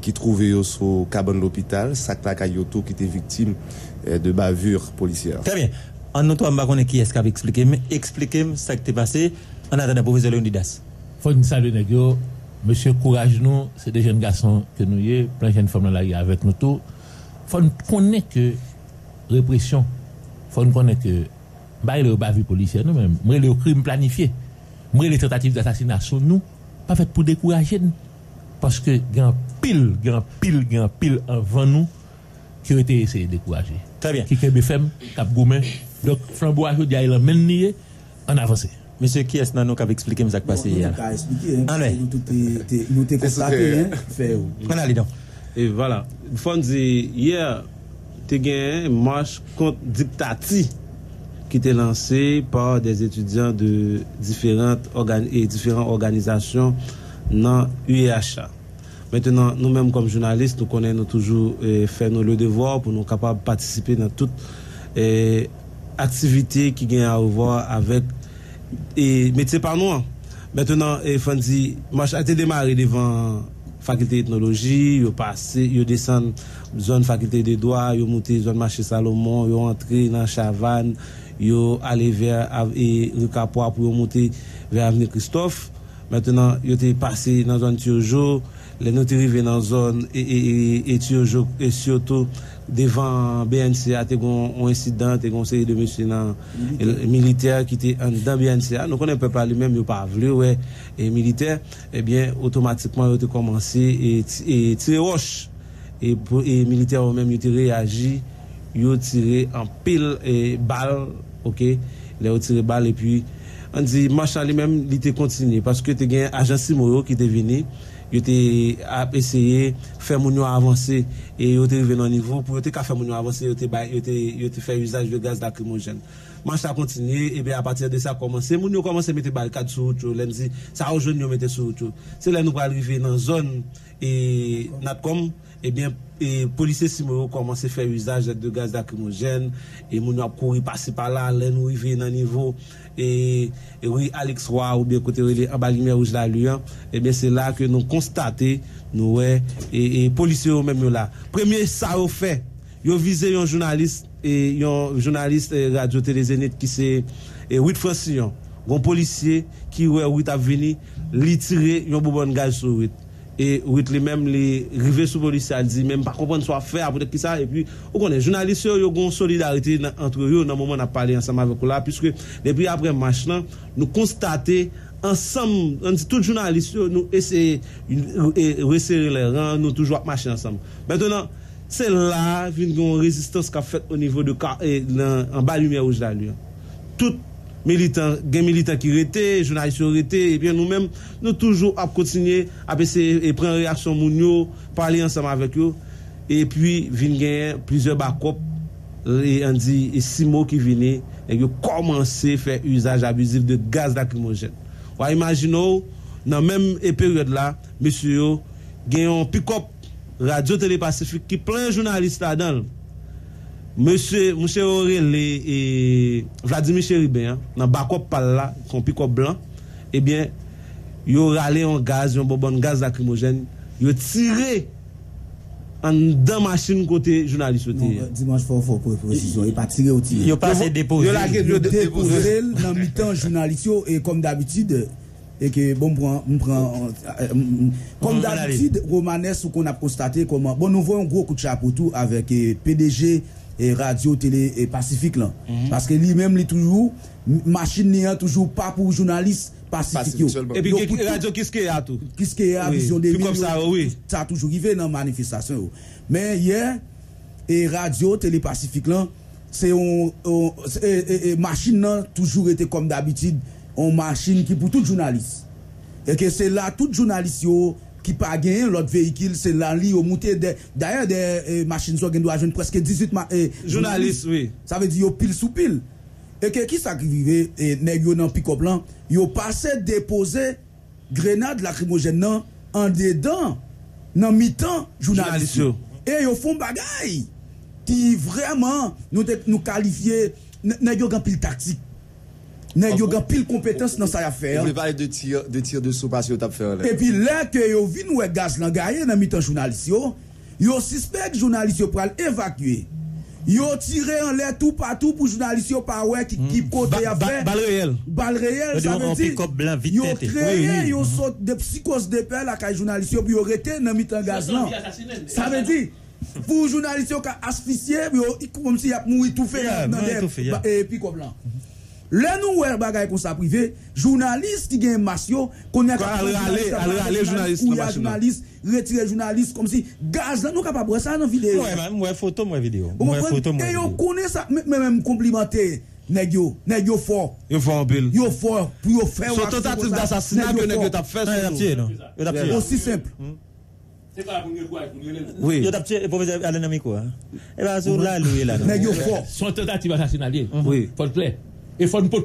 qui trouvaient sur cabane d'hôpital, Sakla Kayoto, qui était victime de bavure policière. Très bien. En nous, on va qui est-ce qui a expliqué, mais expliquez-moi ce qui est passé. En attendant, le professeur Léonidas. Il faut nous saluer, Negio. Monsieur Courage, nous, c'est des jeunes garçons que nous y sommes, plein de jeunes femmes là avec nous tous. Il faut nous connaître que répression, il faut nous connaître que bah il est au bavure policière nous même moi les crimes planifiés moi les tentatives d'assassinat sont nous pas faites pour décourager nous parce que grand pile grand pile grand pile avant nous qui ont été essayé de décourager très bien qui est B F M cap gourmand donc flamboyage il y a l'emmène nier en avancée. Monsieur qui est-ce qui a expliqué ce qui passé hier? Nous t'expliquons. Et voilà. Fondi hier, tu as gagné une marche contre Dictati qui était lancée par des étudiants de différentes organ et différentes organisations dans l'U E H A. Maintenant, nous-mêmes comme journalistes, nous connaissons toujours eh, faire nos le devoir pour nous capables de participer dans toute eh, activité qui gagne à voir avec et métier par nous. Maintenant, Fondi, marche a été démarré devant faculté d'ethnologie, ils passé, ils descendent zone faculté des droits, ils monté zone marché Salomon, ils entré dans Chavannes, ils allé vers Ricapois pour monter vers avenue Christophe. Maintenant, ils étaient passé dans zone Tiojo, les nous arrivés dans zone et et et Tiojo et surtout devant B N C A, il y a un incident, il y a un série de monsieur militaires qui étaient dans B N C A. Donc, on ne peut pas lui-même, il n'y a pas voulu, ouais, et militaire, eh bien, automatiquement, il a commencé et tirer roche. Et les militaires eux-mêmes, ils ont réagi, ils ont tiré en pile et balle, ok, ils ont tiré balle, et puis, on dit, machin lui-même, il était continué, parce que tu as un agent Simoro qui était venu. Ils ont essayé de faire mon avancer et ils ont arrivé dans le niveau pour faire mon avancer, ils ont fait usage de gaz lacrymogène. Moi, ça continue et bien à partir de ça, commencer. Mon yo commence à mettre barricade sur autour. Ça a aujourd'hui mettre sur autour. C'est là nous arriver dans zone et Natcom et bien les policiers Simoro commencent à faire usage de gaz lacrymogène et mon a couru passer par là, là nous arriver dans le niveau. Et, et oui, Alex Roy, ou bien côté relais en bas lumière rouge la lueur, et bien c'est là que nous constatons, nous, et, et, et policiers eux-mêmes là. Premier, ça au fait, ils ont visé un journaliste, et un journaliste eh, radio-télé Zénith qui c'est Whit Francillon, un policier qui, ouais, Whit a venu, lui tirer un bonbon de gaz sur Whit. Et Whit lui-même, les rivés sous policier, a dit, même pas comprendre ce qu'on fait, peut-être que ça, et puis, on connaît, les journalistes, ils ont une solidarité entre eux, dans le moment où on a parlé ensemble avec eux là, puisque depuis après match, nous constatons ensemble, on dit, tous les journalistes, nous essayons de resserrer les rangs, nous toujours marcher ensemble. Maintenant, c'est là une résistance qu'a faite au niveau de en bas lumière rouge la lueur. Tout militants, des militants qui étaient, journalistes qui étaient, et bien nous-mêmes, nous toujours à continuer à essayer et prendre réaction mounio, parler ensemble avec eux, et puis viennent plusieurs backups, et on dit et six mots qui venaient, et ils ont commencé à faire usage abusif de gaz lacrymogène. Vous imaginez, dans la même période là, monsieur, il y a un pick-up Radio-Télé Pacifique qui plein de journalistes là-dedans. Monsieur, monsieur Aurélien et Vladimir Chéribin, dans le backup par là, son pick-up blanc, eh bien, ils ont râlé en gaz, un bonbon gaz lacrymogène, ils ont tiré en deux machines côté journaliste. Dimanche, il faut une précision, ils n'ont pas tiré au tir. Ils n'ont pas déposé. Ils ont déposé dans le mi-temps journaliste, et comme d'habitude, et que bon prend comme d'habitude, Romanès, qu'on a constaté comment. Bon, nous voyons un gros coup de chapeau tout avec P D G. Et radio, télé et Pacifique là. Mm-hmm. Parce que lui-même, lui toujours, machine n'est toujours pas pour journalistes pacifiques. Et puis, yo, radio, qu'est-ce qu'il y a tout? Qu'est-ce qu'il y a, oui. Vision des comme ça, oui. Ça a toujours arrivé dans la manifestation. Yo. Mais hier, et radio, télé Pacifique là, c'est une machine a toujours été comme d'habitude, une machine qui pour tout journaliste. Et que c'est là, tout journaliste, yo, qui pas gagné l'autre véhicule, c'est là li au monté d'ailleurs des eh, machines qui doivent joindre presque dix-huit eh, journalistes, oui, ça veut dire pile sous pile et que qui s'arrive et nèg yo dans pick-up blanc yo passé déposer grenade lacrymogène nan en dedans dans mi-temps journalistes et yo font bagaille qui vraiment nous nous qualifier nèg yo grand pile tactique. Nèg yo gen pile compétence dans sa affaire. Vous parlez de tir de tir de sous parce que t'as fait là. Et puis là que yo vinn ou gaz lan gaye dans mi-temps journaliste yo, yo suspect journaliste yo pral évacuer. Yo tiré en l'air tout partout pour journaliste yo pa wè ki ki côté a fait. Balle réel. Balle réel ça veut dire yo créé yo sorte de psychose de peur la kay journaliste yo puis yo reté dans mi-temps gaz lan. Ça veut dire pour journaliste yo ka asphyxier comme si y a mouri tout fait dans et puis quoi blanc. Le nouvel bagay comme ça privé, journaliste qui gagne masio, qu'on y a journaliste, journaliste, retirer journaliste comme si gaz, nous capable voir ça dans vidéo. Ouais, même ouais photo, moi vidéo. Moi photo, moi. Et on connaît ça, même complimenter nèg yo, nèg yo fort. Yo fort en pile. Yo fort, puis yo fait son tentative d'assassinat que nèg yo t'a fait sur. Aussi simple. C'est pas pour nous quoi, pour nous les. Oui. Il a tapé professeur Alain Amico. Et là sur là lui là. Nèg yo fort. Son tentative d'assassinat. Oui. Faut plaît. Il faut ne pas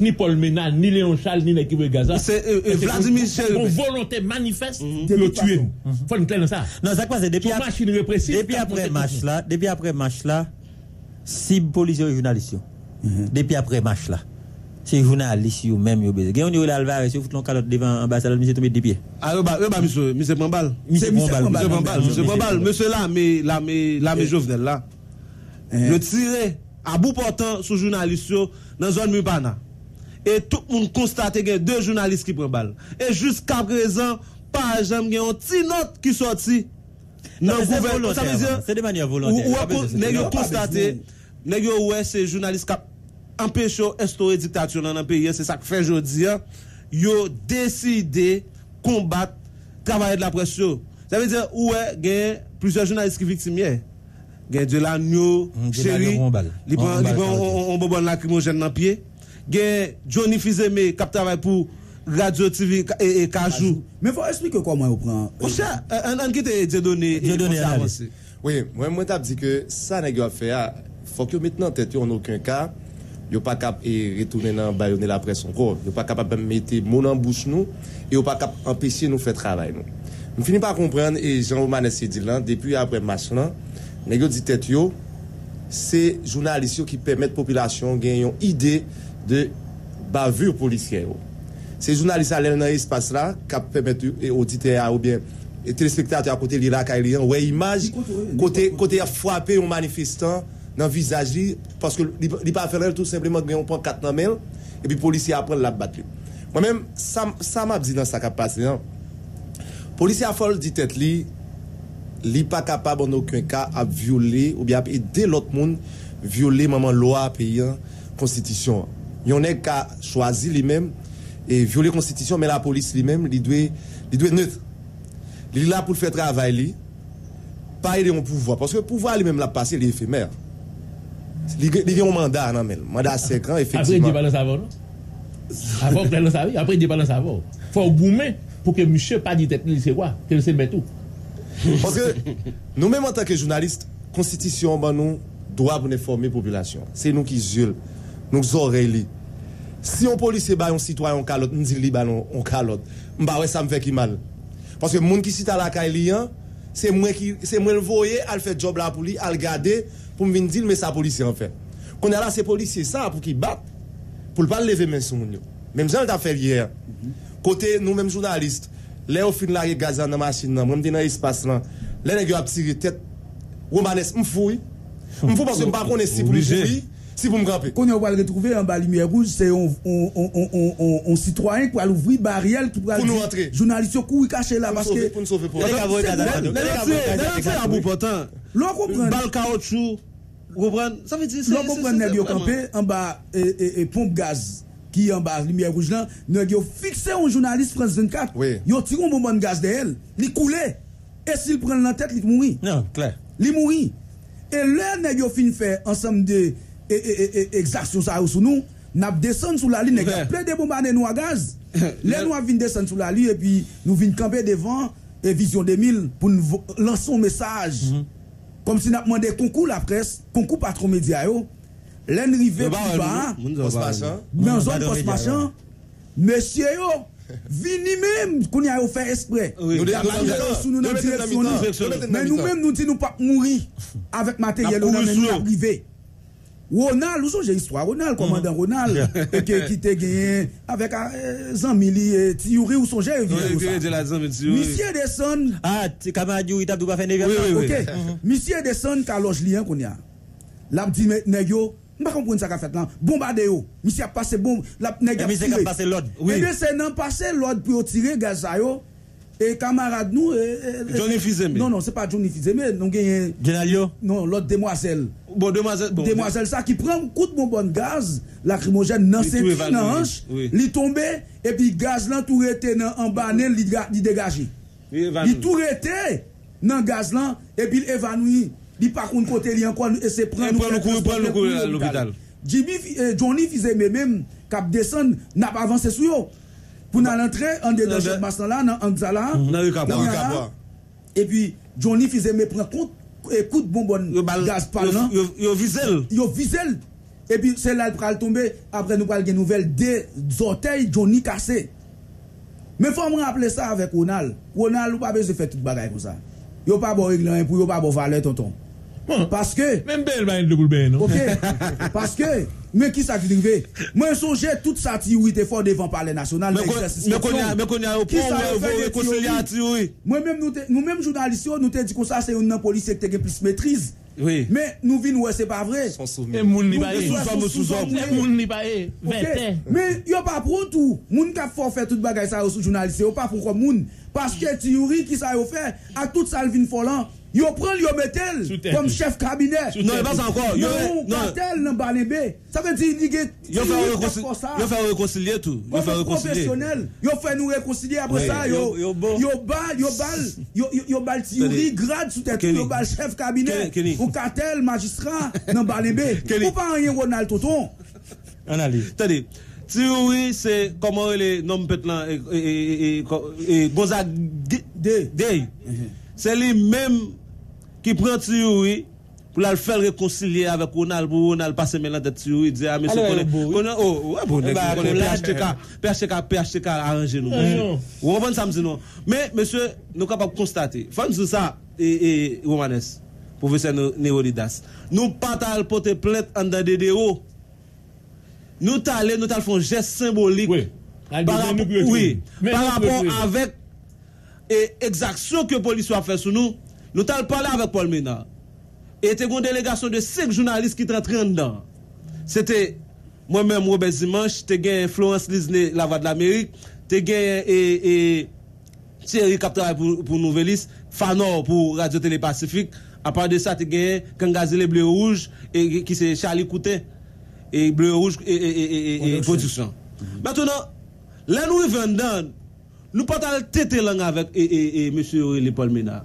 ni Paul Mena, ni Léon Charles, ni l'équipe de Gaza. C'est Vladimir Chéri. Une volonté manifeste de le tuer. Il faut nous clair ça. Non, ça quoi, c'est depuis après match là, depuis après match là, si police et journaliste. Depuis après match là, c'est journaliste ou même yo baiser. Gagne yo Alvarez, yo fout l'on calotte devant l'ambassade, monsieur tombé de pied. Ah bah bah monsieur, monsieur Pambal. Monsieur Pambal, monsieur Pambal, monsieur Pambal, monsieur là mais là mais là mais Jovenel là. Le tirer à bout portant sous journaliste dans la zone Mubana. Et tout le monde constate qu'il y a deux journalistes qui prennent balle. Et jusqu'à présent, pas jamais un petit note qui sorti dans le gouvernement. C'est de manière volontaire. Nous constatons que ces journalistes qui empêchent d'instaurer la dictature dans le pays, c'est ça que fait aujourd'hui, ils ont décidé de combattre le travail de la presse. Ça veut dire qu'il y a plusieurs journalistes qui sont victimes. Gen de l'agneau, chéri, li bon bon lacrymogène dans pied. Gen Johnny Fizeme qui travaille pour Radio T V et Kajou. Mais faut expliquer comment on prend. Mon cher, on qui te donné avancé. Oui, moi moi t'ai dit que ça nèg yo fait a faut que maintenant tête en aucun cas yo pas cap et retourner dans baïonner la presse encore. Yo pas capable mettre mon en bouche nous et yo pas cap empêcher nous faire travail nous. On finit pas comprendre et Jean Romanès dit là depuis après match là les gens disent que c'est les journalistes qui permettent à la population de gagner une idée de bavure policière. C'est les journalistes qui sont dans l'espace là qui permettent aux auditeurs ou bien aux téléspectateurs à côté de l'Irak et ouais image côté côté frapper un manifestant dans le visage parce que il pas faire tout simplement que on prend quatre dans main et puis les policiers apprennent la battre. Moi même ça ça m'a dit dans ça qui passe là. Policiers folle dit tête li il n'est pas capable en aucun cas à violer ou bien à aider l'autre monde violer maman loi payant constitution. Il n'est qu'à choisir lui-même et violer constitution mais la police lui-même il doit il doit neutre. Il est là pour faire travail lui pas aider au pouvoir parce que pouvoir lui-même l'a passé il est éphémère. Il a un mandat non mais mandat cinq ans effectivement. Après il balance avant. Avant balance avant après il balance avant. Faut boumer pour que monsieur pas dit tête c'est quoi que c'est met tout. Parce que nous-mêmes en tant que journalistes, la Constitution ben nous doit nous informer la population. C'est nous qui jure, nous oreilles. Si un policier bat un citoyen en calotte, nous disons qu'il en calotte. Bah ça me fait qui mal. Parce que les gens qui sont à la Kailian, c'est moi qui le voyais, elle fait job là pour lui, elle garder pour me dire mais ça policier en fait. Qu'on a là ces policiers ça pour qu'ils battent, pour ne pas lever main sur nous. Même ça on l'a fait hier. Côté nous-mêmes journalistes. Léo fin la gaz dans la machine, dans l'espace là. Les nègres ont tiré tête. Romanès, m'fouille. M'fouille parce que m'pas connais si pour me jouer, si pour me grimper. Quand on va le retrouver en bas lumière rouge, c'est un citoyen qui va ouvrir barrière qui va entrer. Journaliste courir caché là parce que pour nous sauver pour. Les gars vont dans la c'est à bout portant. L'on comprend. Balle caoutchouc. Comprendre, ça veut dire c'est l'on comprend nèg yo camper en bas et pompe gaz. Qui en bas, lumière rouge là, nous avons fixé un journaliste France vingt-quatre. Ils ont tiré un bonbon de gaz de elle, il coulait. Et s'il prend la tête, il mourit. Non, clair. Il mourit. Et là, nous avons fini de faire ensemble des exactions sur nous. Nous avons descendu sur la ligne, nous avons plein de bombardés nous à gaz. Là, nous avons descendu sur la ligne et puis nous avons camper devant et Vision deux mille pour nous lancer un message. Comme si nous avons demandé concours la presse, concours patron média. L'enrivé plus bas, dans zone post-machin, monsieur, vini même, qu'on y a fait exprès. Mais nous-mêmes, nous disons pas mourir avec matériel, nous sommes arrivés. Ronald, nous j'ai histoire, Ronald, commandant Ronald, qui te gagné avec Zamili et Thiouri, où sont j'ai Monsieur Desson. Ah, tu Kamadiou, il t'a pas fait des ok. Monsieur Desson, Carlos Lien, qu'on y a. La dit, mais je ne comprends pas ce qu'a fait là. Bombardé, monsieur a passé bombe, la nègre a passé l'ordre. Mais c'est non passé l'ordre pour tirer gaz à yo. Et camarade nous. Johnny Fizeme. Non, non, c'est pas Johnny Fizeme. Nous gagnons. Genalio. Non, l'autre demoiselle. Bon, demoiselle. Bon, demoiselle, ça qui prend un coup de bonbonne gaz, lacrymogène dans ses hanches, il tombe, et puis gaz là, tout était en banel, il dégagé. Il tout était dans gaz là, et puis il évanoui. Il part contre côté, il encore, et c'est prendre. Il prend le coup à l'hôpital. Johnny Fizeme même, cap descend, n'a pas avancé sur eux. Pour nous l'entrée en dedans de baston là, en Zala, et puis Johnny faisait me prendre compte et coup de bonbonne gaz parlant. Yo visel. Yo visel. Et puis c'est là le pral tomber. Après nous parlons de nouvelles des orteils Johnny cassé. Mais faut me rappeler ça avec Ronald. Ronald ou pas besoin de faire toute bagaille comme ça. Yo pas bon règlement pour yo pas bon valet tonton. Parce que même belle va de boule non. OK. Parce que mais qui ça qui arrivé? Moi songe toute ça qui était fort devant par les nationales. Mais qu'on a au point réconciliation. Moi même nous nous même journalistes nous te dit que ça c'est une police qui a plus maîtrise. Oui. Mais nous vinn ouais c'est pas vrai. Et moun li baé moun li baé vingt. Mais yo pas pour tout. Moun qui fort faire toute bagaille ça aux journalistes, yo pas pour comme moun parce que Thiouri qui ça yo fait à toute ça vinn folant. Yo prend yo metel comme chef cabinet. Non, pas encore. Yo cartel dans Balémbé. Ça veut dire il fait yo fait réconcilier tout. Yo fait réconcilier. Yo fait nous réconcilier après ça yo yo bal yo bal yo yo bal Thiouri grade sous tête yo bal chef cabinet ou cartel magistrat dans Balémbé. Ou pas rien Ronald Tonton. Analyse. Attendez. Thiouri c'est comment les noms peut là et et Gonzague Dey. C'est lui même qui prend Thiouri pour la faire réconcilier avec Ronald, pour Ronald passer maintenant de Thiouri, dire ah, monsieur, oh, ouais, bon, P H T K, P H T K, arrangez-nous. On va ça, non. Mais, monsieur, nous sommes capables de constater, fans de ça, et Romanès, professeur Léonidas, nous ne pouvons pas porter plainte en dans D D O. Nous allons, nous allons faire un geste symbolique. Oui, par rapport avec. Et exaction que la police a fait sur nous, nous avons parlé avec Paul Mena. Et une délégation de cinq journalistes qui sont entrés dedans. C'était moi-même, Robert Dimanche, Florence Lisney, Lava de l'Amérique, Thierry Capteur pour, pour Nouvelis, Fano pour Radio-Télé Pacifique. À part de ça, tu as Kangazile Bleu Rouge, et, qui c'est Charlie Coutin, et Bleu Rouge et, et, et, et, et, et Production. Mm-hmm. Maintenant, là nous venons. Nous pas le tété langue avec M. Paul Mena.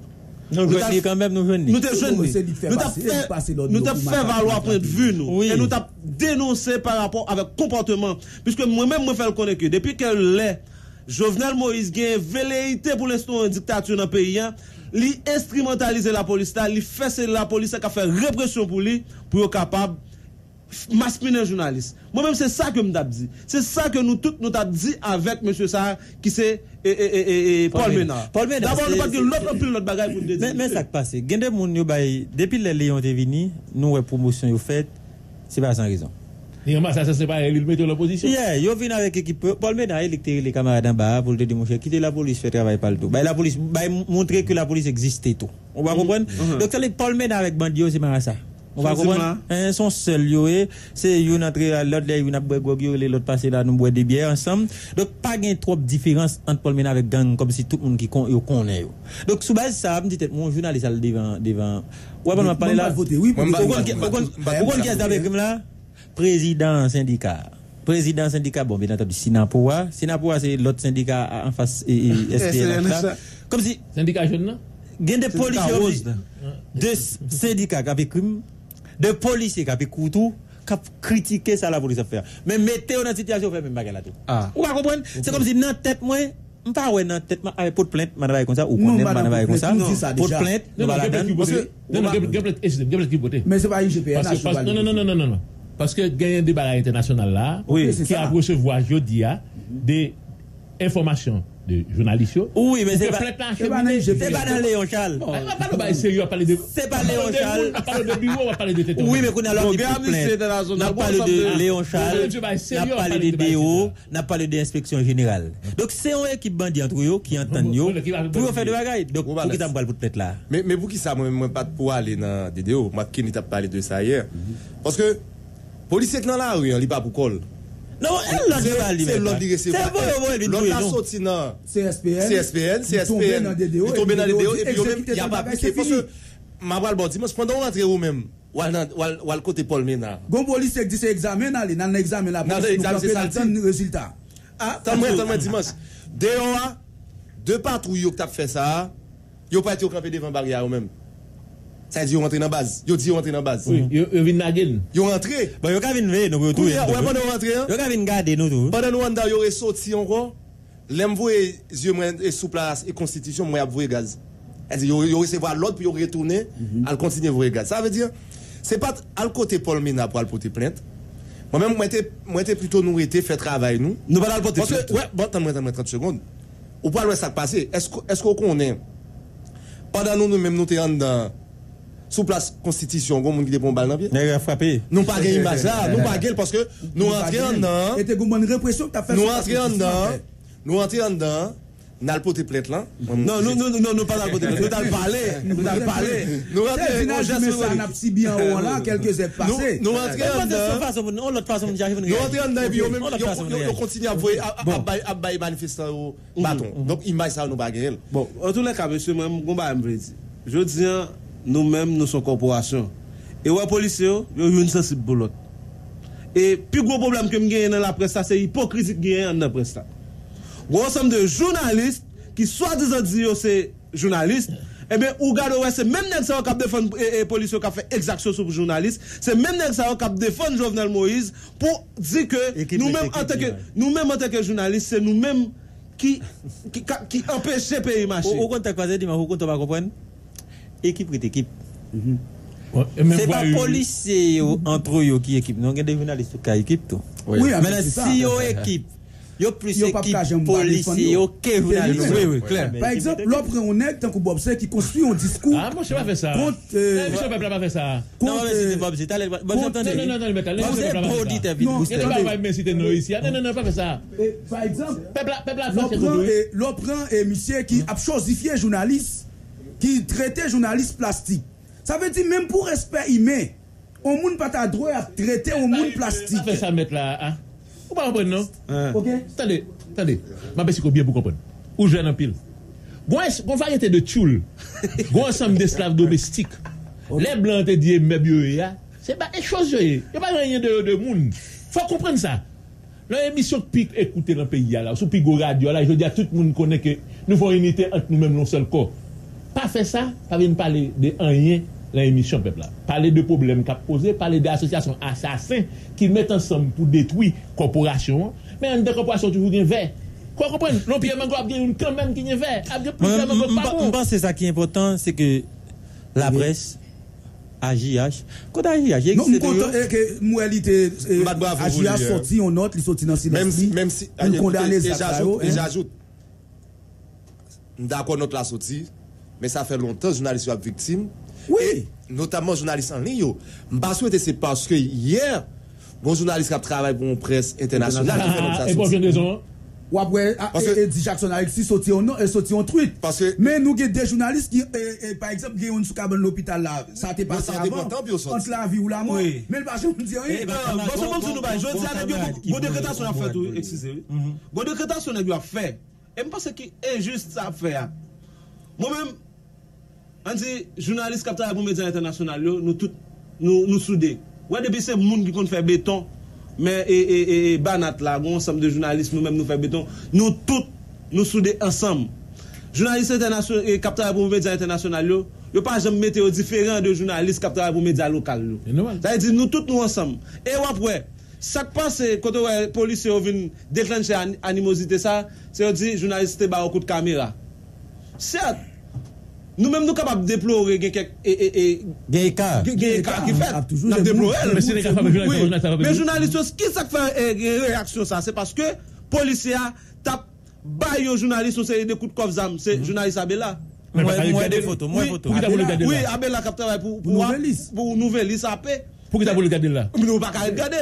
Nous venons quand même, nous venons. Nous venons. Nous avons fait valoir point de vue, nous. Et nous avons dénoncé par rapport avec comportement. Puisque moi-même, je fais le connaître que depuis qu'elle est, Jovenel Moïse a une velléité pour l'instant une dictature dans le pays. Il a instrumentalisé la police, il fait la police qui a fait répression pour lui, pour être capable de maspiner les journalistes. Moi-même, c'est ça que je me dis. C'est ça que nous tous nous avons dit avec M. Sarr, qui c'est Paul Mena. Paul Mena. D'abord, nous pas dire l'autre plus notre bagage pour nous dire. Mais ça qui passe, depuis que les Léons sont venus, nous avons promotion faite, ce n'est pas sans raison. Ça, c'est pas lui mettre l'opposition. Oui, ils viennent avec l'équipe. Paul Mena, il était les camarades en bas pour le démontrer. Quitter la police, faire travail par le tout. La police, montrer que la police existait tout. On va comprendre. Donc, ça, Paul Mena avec Bandio, c'est pas ça. On va comprendre. Ils sont seuls, c'est une entrée à l'autre, ils ont l'autre passé là, nous boit des bières ensemble. Donc, pas de trop de différence entre Paul Mena avec gang, comme si tout le monde qui connaît. Donc, sous base, ça, je me mon journaliste devant. devant. Ouais, on va parler là. Oui, pourquoi il y a avec là? Président syndicat. Président syndicat, bon, bien entendu, Sinapoa. Sinapoa, c'est l'autre syndicat en face et S P N. Comme si. Syndicat jeune, non? Il y a des policiers. Des syndicats qui avaient crime. De policiers qui ont couteau, qui ont critiqué ça la police a fait. Mais mettez-vous dans une situation, vous faites même bagarre là-dedans. Ah. Vous comprenez? C'est comme si dans la tête, moi, je ne parle pas dans la tête, avec pour de plainte, je ne comme ça, ou je ne parle comme ça. Pour de plainte, je ne parle pas comme ça. Non, non, non, mais ce n'est pas I G P N. Non, non, non, non, non, non. Parce que il y a un débat international là, qui a recevoir jeudi des informations. De journalistes. Oui, mais c'est pas dans Léon Charles. On va sérieux, on va parler de. C'est pas Léon Charles. On parle de bureau, on va parler de tété. Oui, mais qu'on a l'autre. On a parlé de Léon Charles, on a parlé de D D O, on a parlé de l'inspection générale. Donc c'est une équipe bandit entre eux qui entend nous pour faire des bagailles. Donc pour qui t'as parlé pour tête là. Mais pour qui ça, moi, moi pas pour aller dans D D O. Moi qui n'ai pas parlé de ça hier. Parce que policier dans la rue, on lit pas pour col. Non, elle l'a dit. C'est l'autre qui recevait. L'autre l'a sorti dans C S P N. C S P N. Il tombait dans les D D O. Et puis, il n'y a pas appliqué. Parce que, Mabral Bordi, pendant qu'on rentre vous-même, ou à côté Paul Mena. Gon police qui dit c'est examen, allez, dans l'examen là. Dans l'examen, c'est ça le résultat. Ah, t'as moi, dimanche. D O A, deux patrouilles qui ont fait ça, ils n'ont pas été campés devant barrière eux-mêmes. Ça dit, ils rentrent dans la base. Ils disent, ils rentrent dans la base. Oui, ils viennent dans la gueule. Ils rentrent. Bon, ils viennent nous retrouver. Ils viennent garder nous. Pendant nous, ils ont ressorti encore. Les yeux sous place et constitution, ils ont vu le gaz. Ils ont recevoir l'autre, puis ils ont retourné. Ils continuent à voir le gaz. Ça veut dire, c'est pas à côté Paul Mena pour porter plainte. Moi-même, moi, j'étais plutôt nourri, j'étais fait travail. Nous, nous allons porter plainte. Ouais, bon, t'as trente secondes. Ou pas, ça passe. Est-ce qu'on connaît? Pendant nous, nous-mêmes, nous sommes dans. Sous place constitution, on qui dépend balle pied. Frappé. Nous pas gagné image là, nous pas gagné parce que nous rentrons dedans. Et une répression que tu as fait. Nous rentrons dedans. Nous rentrons dedans. Nous allons porter plainte là. Non, non, non, non, nous pas porter plainte. Nous allons parler, nous allons parler. Nous rentrons bien haut là, quelques heures passées. Nous rentrons dedans. On l'autre façon nous arrive. Nous rentrons dedans et puis on même on continue à voir à bailler manifestant au bâton. Donc image ça nous pas gagné. Bon, en tous les cas monsieur, moi on va me dire. Je dis nous-mêmes, nous sommes corporation. Et les policiers, ils ont une sensible pour l'autre. Et le plus gros problème que nous avons dans la presse, c'est l'hypocrisie que nous avons dans la presse. Il y a un ensemble de journalistes qui, soi-disant, disent que c'est journaliste. Eh bien, vous regardez, c'est même les gens qui défendent les policiers qui font exaction sur les journalistes. C'est même les gens qui défendent Jovenel Moïse pour dire que nous-mêmes, en tant que, nous-mêmes en tant que journalistes, c'est nous-mêmes qui, qui, qui empêchons le pays de marcher. Au contraire, vous comprenez? Équipe est équipe. Mm -hmm. C'est pas les policiers entre eux qui équipe. Non, il y a des journalistes qui équipe. Oui, mais si on équipe, il y a plus de policiers qui journalistes. Oui, oui, clair. Par exemple, l'opre on est tant que Bob qui construit un discours. Ah, moi je ne vais pas faire ça. Je ne vais pas faire ça. Non, mais c'est Bob Zeta. Non, non, non, mais t'as non, non, non, pas faire ça. Par exemple, l'opre et monsieur qui a chosifié journaliste. Qui traitait journaliste plastique. Ça veut dire même pour respect humain, on ne peut pas droit à traiter au monde plastique. Ça fait ça mettre là, hein? Vous ne comprenez pas, non? Ok. Attendez, attendez. Je vais vous bien pour comprendre. Ou jeune en pile. Une variété de tchoul, un ensemble d'esclaves domestiques. Les blancs te disent, mais bien, c'est pas une chose, il n'y a pas rien de monde. Il faut comprendre ça. L'émission qui pique écouter dans le pays, là, sous Pigo Radio, là, je dis à tout le monde connaît que nous faisons unité entre nous-mêmes, non seul corps. Pas fait ça, pas venir parler de rien dans l'émission peuple là. Parler de problèmes qu'a posé, parler d'associations assassins qui mettent ensemble pour détruire corporation, mais une corporation toujours gagne vert. Quoi comprendre? Non Pierre Mango a bien une quand même qui gagne vert. Je pense c'est ça qui est important, c'est que la presse A J H. Quand A J H existe que moralité A J H sorti en note, il sorti dans silence. Même si j'ajoute d'accord notre la sortie. Mais ça fait longtemps que les journalistes sont victimes. Oui. Notamment les journalistes en ligne. Je ne sais pas c'est parce que hier, les journalistes qui travaillent pour une presse internationale. Et pour quelle raison? Ou après, Eddie Jackson Alexis sortit en tweet. Mais nous avons des journalistes qui, par exemple, qui ont un l'hôpital là. Ça n'était pas ça. Entre la vie ou la mort. Mais le patient ne dit rien. Je dis décrétation à faire. Bon décrétation à faire. Et je pense que c'est injuste à faire. Moi-même, on dit, journaliste qui travaille pour les médias internationaux, nous tous, nous, nous soudés. Ouais, depuis c'est le monde qui compte faire béton, mais, et, et, et, banat là, bon, ensemble de journalistes, nous-mêmes, nous faisons béton. Nous tous, nous soudés ensemble. Journalistes internationaux, et qui travaillent pour les médias internationaux, il n'y a pas jamais météo différent de journalistes qui travaillent pour les médias locaux. Ça veut dire, nous tous, nous ensemble. Et après, ça qui passe, quand les policiers viennent déclencher l'animosité, ça, c'est dire, journalistes, bah, au coup de caméra. Certes, nous-mêmes nous sommes capables de déplorer quelques écarts qui fait. Nous avons déploré. Mais les journalistes, qui ça fait une réaction ça? C'est parce que les policiers tapent les journalistes sur des coups de coffre Z A M. C'est le journaliste Abela. Moi, des photos. Oui, Abela qui travaille pour Nouvelle Liste A P. Pourquoi tu as voulu regarder là? Nous ne pouvons pas regarder.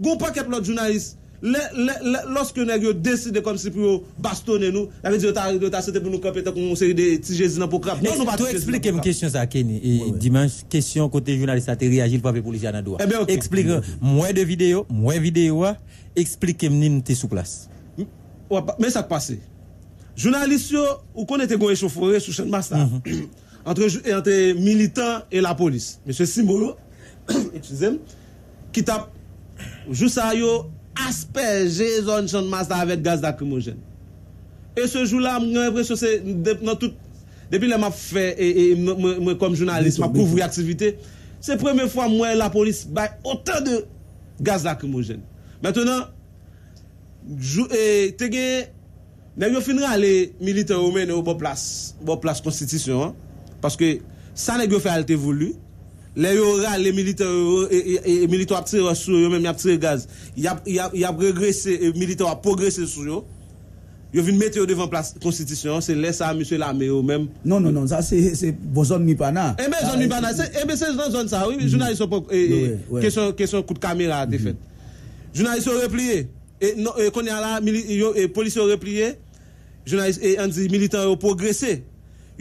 Il y a un paquet de journalistes lorsque nous décidons comme si pour bastonner nous, ça veut dire que c'était pour nous camper comme une série de petits jésus pour craper. Non, nous pas. Expliquez une question ça, Kenny. Dimanche, question côté journaliste a réagi le papier policier dans droit. Expliquez-moi moins de vidéos, moins de vidéos. Expliquez-moi nous t'es sous place. Mais ça passe. Journalistes, vous connaissez qu'on est chauffeur sous chaîne master entre entre militants et la police. Monsieur Simbolo, excusez-moi, qui tape juste à yo asperger zone champ de masse avec gaz lacrymogène. Et ce jour-là, j'ai l'impression que c'est depuis que m'a fait et, et moi, moi, comme journaliste, m'a couvert activité, c'est la première fois que la police bat autant de gaz lacrymogène. Maintenant, et tu gagné d'ailleurs finira les militaires au mener au bon place, bon place constitution hein? Parce que ça n'est pas fait voulu. Les militaires et militaires ont tiré sur eux, même ils ont tiré gaz. Ils ont progressé, les militaires ont progressé sur eux. Ils viennent mettre devant la Constitution, c'est laisser à M. l'armée eux-mêmes. Non, non, non, ça c'est vos zones Mipana. Eh bien, zone Mipana, eh bien, c'est dans zone ça, oui, les journalistes sont question coup de caméra, de fait. Les journalistes sont repliés. Et quand les policiers sont repliés, les militaires ont progressé.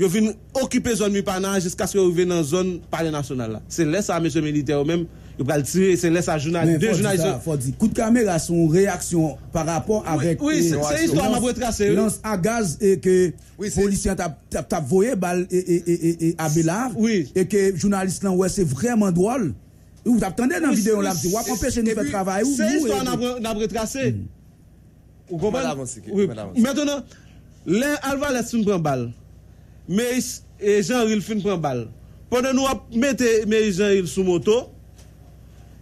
Ils viennent occuper la zone Mipana jusqu'à ce qu'ils viennent dans la zone palais national. C'est laissé à M. militaire même, ils vont le tirer, c'est laissé à journaliste. Deux journalistes. Il faut dire, coup de caméra, son réaction par rapport avec. Oui, c'est l'histoire m'a retracé. Lance à gaz et que les policiers ont voyé balle et Abela. Oui. Et que les journalistes, c'est vraiment drôle. Vous attendez dans la vidéo, là, vous empêchez nous de faire travail. C'est l'histoire m'a retracé. Vous comprenez? Maintenant, Alvarez nous prend balle. Mais Jean-Ril fin prend balle. Pendant nous mettre Jean-Ril sous moto,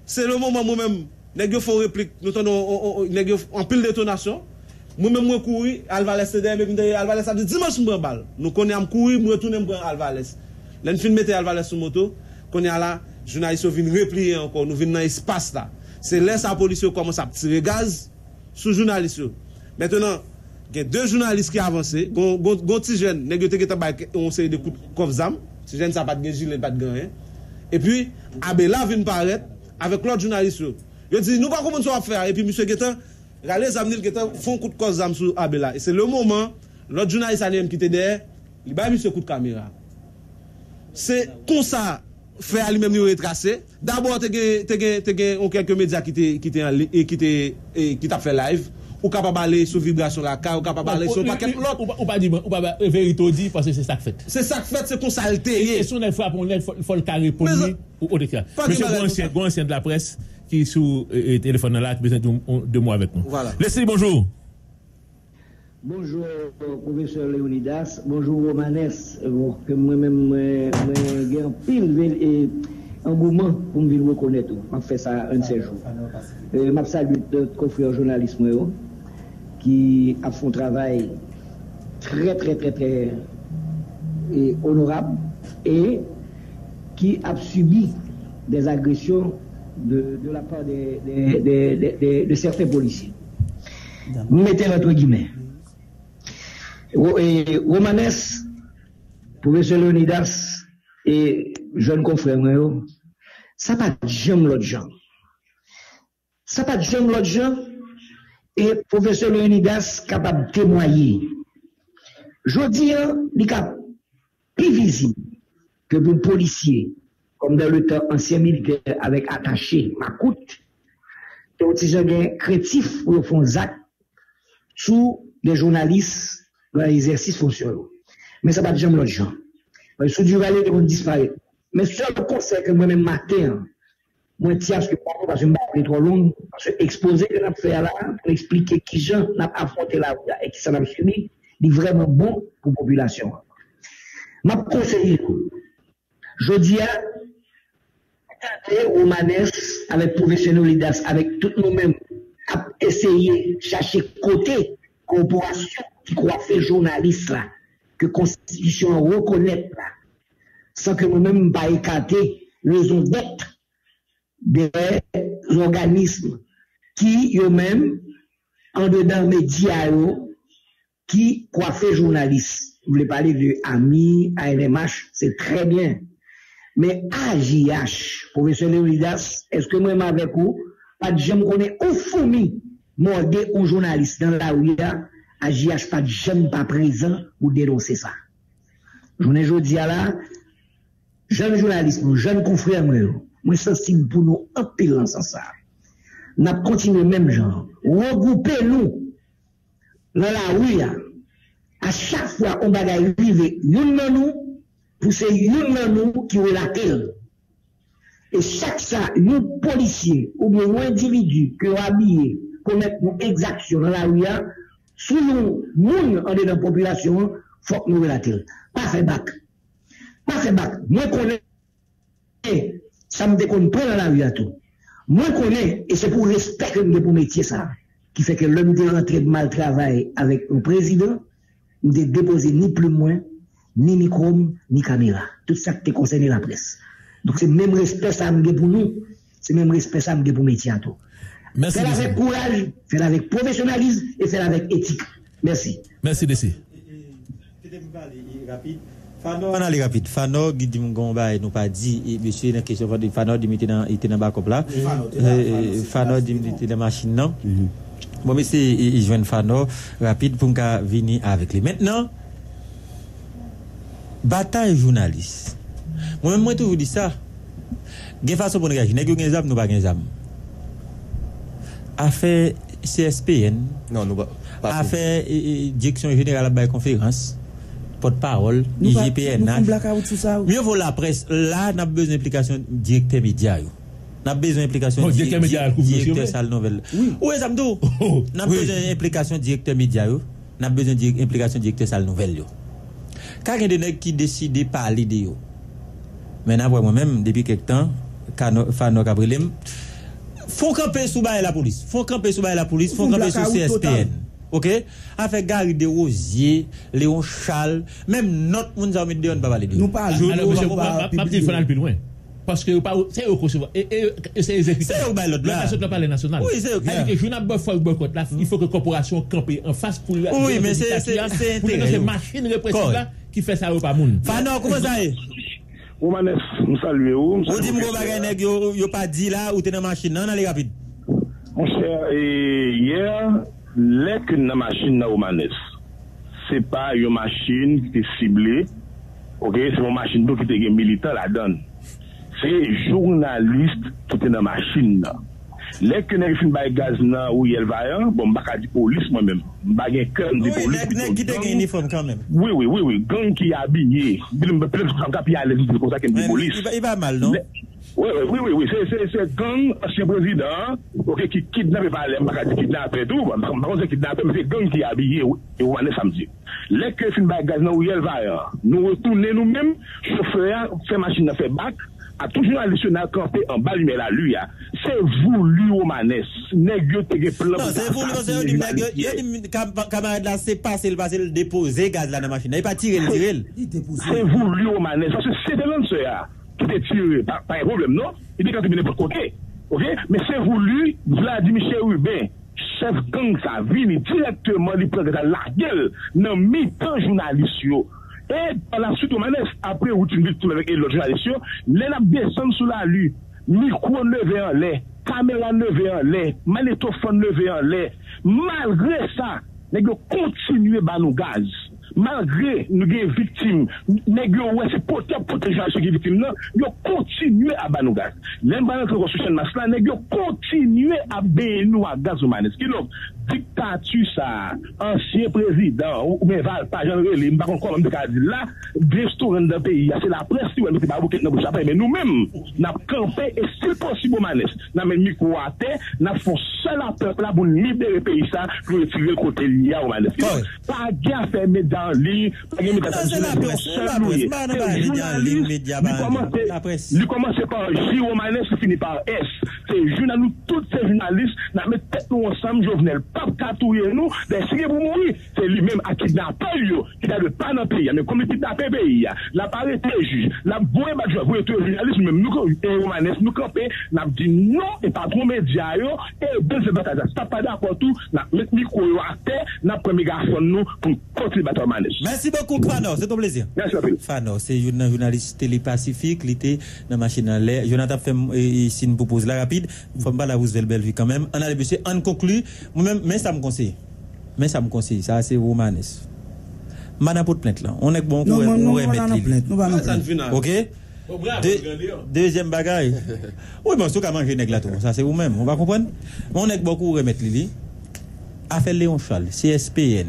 c'est le moment moi-même, nous faisons réplique, nous faisons en pile détonation. Moi-même, moi courir, Alvarez c'est derrière, Alvarez a dit dimanche prend balle. Nous connaissons courir, nous retournons prendre Alvarez. Là, nous mettons Alvarez sous moto, qu'on est là, journalistes viennent replier encore, nous venons dans l'espace là. C'est là que la police commence à tirer gaz sur les journalistes. Maintenant, il y a deux journalistes qui avancent. Il y a des petits jeunes qui ont des coups de ZAM. Ces jeunes, ça n'a pas de gilet, pas de gants. Et puis, Abela vient paraître avec l'autre journaliste. Il dit, nous ne comprenons pas comment faire. Et puis, M. Guetan, les amis font un coup de ZAM sur Abela. Et c'est le moment, l'autre journaliste qui était derrière, il va mis ce coup de caméra. C'est comme ça faire lui-même nous retracer. D'abord, il y a quelques médias qui t'a fait live. Ou capable aller sur vibration la carte, ou capable aller sur paquet l'autre. Ou pas dire, ou pas vérité dit parce que c'est ça que fait. C'est ça que fait, c'est qu'on s'altérer. Et si on est frappé, on est faut le carré pour lui ou au déclin. Monsieur Goncien, Goncien de la presse qui est sous téléphone là, qui besoin de moi avec nous. Voilà. Laissez bonjour. Bonjour professeur Léonidas, bonjour Romanès, que moi-même j'ai un pile et engouement pour me reconnaître. Je fais ça un de ces jours. Je salue notre confrère journaliste qui a fait un travail très, très, très, très honorable et qui a subi des agressions de, de la part de, de, de, de, de, de certains policiers. Mettez entre guillemets. Et Romanès, professeur Léonidas et jeunes confrères, ça n'a pas de jambes l'autre gens. Ça n'a pas de jambes l'autre gens. Et professeur Léonidas capable de témoigner. Je dis, il est plus visible que pour policiers, comme dans le temps ancien militaire avec attaché, Macoute, et aussi un créatif pour le fond ZAC, sous des journalistes dans l'exercice fonctionnel. Mais ça n'a pas de jambes l'autre gens. Sous du valet, on disparaît. Mais seul conseil que moi-même matin, moi tiens parce que parfois parce que je me trop long, parce que exposé que j'ai fait là pour expliquer qui gens n'a affronté la route et qui s'en a subi, il est vraiment bon pour la population. Ma conseiller, je dis à Romanès avec professeur Léonidas, avec tout nous-mêmes, à essayer de chercher côté corporation qui croit faire journaliste là, que la Constitution reconnaît là. Sans que moi-même pas écarter raison d'être des organismes qui eux-mêmes en dedans médias qui coiffent journalistes. Vous voulez parler de A M I, A N M H, c'est très bien. Mais A J H, professeur Léonidas, est-ce que moi-même avec vous, pas de gens me connaît au fourmi morder un journaliste dans la rue, A J H pas de jeune pas présent ou dénoncer ça. Je ne dis pas là, jeune journaliste, jeune confrère, moi sensible pour nous en pile sans ça. Nous continuons même genre, regrouper nous dans la rue. À chaque fois, on va arriver, nous dans nous, pour ces nous dans nous qui relatent. Et chaque ça, nous policiers ou bien nous individus qui ont habillé, commettent nos exactions dans la rue. Si nous, nous, en est dans la population, il faut que nous relations. Pas fait bac. Pas fait bac. Moi, je connais, ça me déconne pas dans la rue à tout. Moi, je connais, et c'est pour respect que nous pour métier ça, qui fait que l'homme de rentrée de mal travail avec le président, nous ne déposé ni plus moins, ni micro, ni caméra. Tout ça qui concerne la presse. Donc, c'est le même respect ça me pour nous, c'est le même respect ça me pour métier à tout. Merci. Faites avec courage, faites avec professionnalisme et faites avec éthique. Merci. Merci, D C. Fano, on a les rapides. Fano, Guidi Mgomba, il nous pas dit, monsieur, la question de Fano, il était dans le backup là. Fano, il était dans la machine, non? Bon, mais c'est, il joint Fano, rapide, pour qu'on vienne avec lui. Maintenant, bataille journaliste. Moi-même, moi, je vous dis ça. Il y a une façon pour nous réagir. Nous n'avons pas de zam. Affaire C S P N, non, nous pas, pas affaire eh, direction générale de la conférence, porte-parole, I G P N. Mieux vaut la presse. Là, nous avons besoin d'implication directeur média. Nous avons besoin d'implication directeur média. Directeur salle nouvelle. Oui, ça me dit. Nous avons besoin d'implication directeur média. Nous avons besoin d'implication directeur salle nouvelle. Quand il y a des gens qui décident de parler de eux, maintenant, moi-même, depuis quelque temps, Fano Cabrilem, faut camper sous la police. Faut camper sous la police. Faut camper sous C S P N. OK? Avec Gary de Rosier, Léon Charles, même notre monde a mis de on pas nous pas jouer. Alors monsieur, pas pas plus loin. Parce que c'est au et c'est exécuté. C'est au bail là. Le palais national. Oui, c'est OK. Il faut que la il faut que corporation campe en face pour oui, mais c'est c'est c'est machine répressive là qui fait ça au pas monde. Fano, comment ça est? Romanès, nous saluons. Vous dites que vous n'avez pas dit là où tu es dans la machine, non, allez rapide. Mon cher, hier, les que dans la machine, Romanès, ce n'est pas une machine qui est ciblée, ok, c'est une machine qui est militant là-dedans. C'est les journalistes qui sont dans la machine. Les que nous avons fait gaz ou ils vont, bon, je ne vais pas police moi-même. Je ne vais pas dire police. Oui, les gens qui ont un uniforme quand même. Oui, oui, oui, oui. Gang qui est habillé. Je ne vais pas dire comme ça qu'il y a des police. Il va mal, non? Oui, oui, oui, oui. C'est gang, ancien président, qui kidnappe pas les gens qui kidnappent et tout. Je ne vais pas dire kidnappé, mais c'est gang qui est habillé et on est samedi. Les que nous avons fait gaz ou ils vont, nous retournons nous-mêmes, chauffeur, fait machine, fait bac. A toujours un national campé en bas, mais la lui, c'est voulu au Romanès. Nègre, t'es que plan. Non, c'est voulu, c'est voulu. Nègre, camarade là, c'est passé, le passé, le déposer, gaz là dans la machine. Il n'a pas tiré, le tiré. C'est voulu au Romanès. Parce que c'est de l'un qui est tiré, pas un problème, non? Il est quand il vient de côté. OK? Mais c'est voulu, Vladimir Rubin, chef gang, ça vient directement, il prend la gueule, dans mi-temps journaliste. Et par la suite, Romanès, après, où tu me dis avec l'autre journaliste, les nappes descendent sous la lue, micro levé en l'air, caméra levé en l'air, magnétophone levé en l'air. Malgré ça, nous continuons à nous gaz. Malgré nous sommes victimes, nous sommes potable pour protéger ceux qui sont victimes, nous continuons à nous gaz. L'imbalance de construction de masse, nous continuons à nous à gaz Romanès. Dictature ça, ancien président, ou bien Val, pas Jean-René, je ne sais pas comment dire là, restaurant dans le pays, c'est la presse qui nous a bouquet dans le chapeau, mais nous-mêmes, nous avons campé, et c'est possible, Romanès, nous avons mis micro à terre, nous avons seul à peuple là pour libérer le pays, ça, pour retirer le côté lié à Romanès. Pas de faire dans l'île, pas de faire dans l'île, c'est la presse. Nous commençons par J. Romanès, qui finit par S. C'est journaliste, tous ces journalistes, nous avons mis tête ensemble, Jovenel. Nous, c'est lui-même qui kidnappé, qui n'a pas dans le pays, mais comme il kidnappé le pays, la parole des juges, la bonne majorité des journalistes, même nous, les Romanès, nous camper, nous avons dit non, et pas trop médias, et bien c'est pas d'accord tout, nous avons mis le micro à terre, nous avons pris le mégaphone pour continuer à battre Romanès. Merci beaucoup, Fano. C'est ton plaisir. Merci à vous. Fano, c'est un journaliste télé pacifique. Il était dans la machine à l'air. Jonathan fait ici une propose la rapide. Il faut pas la Roosevelt Bellevue quand même. On a débouché, on conclut. Moi-même, mais ça me conseille. Mais ça me conseille. Ça, c'est Romanès. Madame pour plainte là. On est bon pour remettre. OK? De, deuxième bagaille. Oui, bon, c'est comment je nèg là tout. Ça, c'est vous-même. On va comprendre. On est beaucoup remettre Lili. Affaire Léon Charles, C S P N,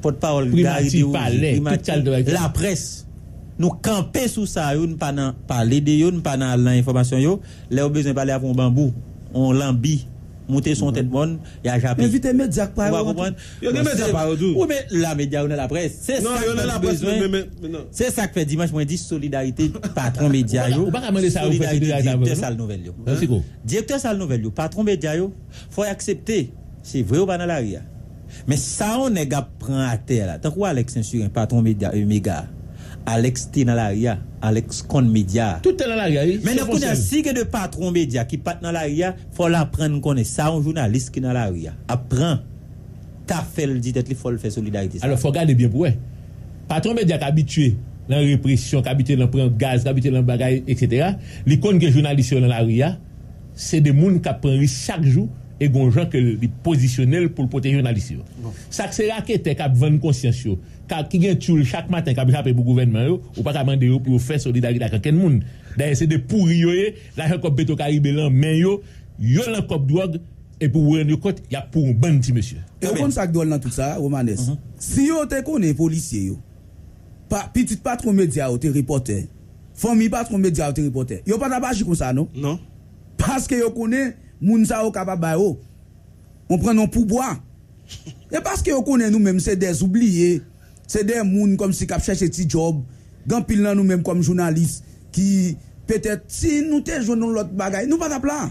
porte-parole de la presse. Nous camper sous ça, nous ne pas parler de nous, nous pas dans l'information. Nous avons besoin de parler avant bambou. On l'ambi. Monter son tête bonne, il y a jamais. Mais vite, les médias par exemple. Il y a des médias par exemple. Oui, mais la média, on a la presse. C'est ça que besoin. C'est ça que fait dimanche, moi, je dis solidarité, patron média. Solidarité, directeur Sal Nouvelle. Directeur Sal Nouvelle, patron média, il faut accepter. C'est vrai ou pas dans l'arrière. Mais ça, on est gars prend à terre là. Tant quoi Alex Insurin, patron média, Omega. Alex t'es dans l'arrière. Alex con média. Tout est dans l'arrière. Mais nous connaissons si que de patron média qui part dans l'arrière, faut l'apprendre qu'on est ça, un journaliste qui est dans l'arrière. Apprends. T'as fait le dit, il faut le faire solidarité. Alors, faut garder bien pour eux. Patron média habitué dans la répression, habitué dans le gaz, habitué dans le bagage, et cetera. Les con que journalistes dans l'arrière, c'est des gens qui prennent risque chaque jour. Et gon gens que les positionnels pour protéger les journalistes. Ça c'est raquette qui a vingt conscience qui gagne tout chaque matin qui a rappelé pour gouvernement ou pas demander pour faire solidarité avec quelqu'un monde. D'ailleurs c'est des pourris là comme Beto Caribélan mais yo yo la cop drogue et pour rendre compte il y a pour un bandit monsieur. Et comme ça doit dans tout ça Romanès. Si yo te connaît policier yo pas petit patron média ou te reporter. Famille patron média ou te reporter. Yo pas d'abagi comme ça non? Non. Parce que yo connaît Mounsa ou Kababayo, on prend nos pourboire. Et parce que on connaît nous-mêmes, c'est des oubliés, c'est des moun comme si cap chercher petit job, grand pile dans nous-mêmes comme journalistes, qui peut-être si nous te joignons l'autre bagaille, nous pas d'aplan.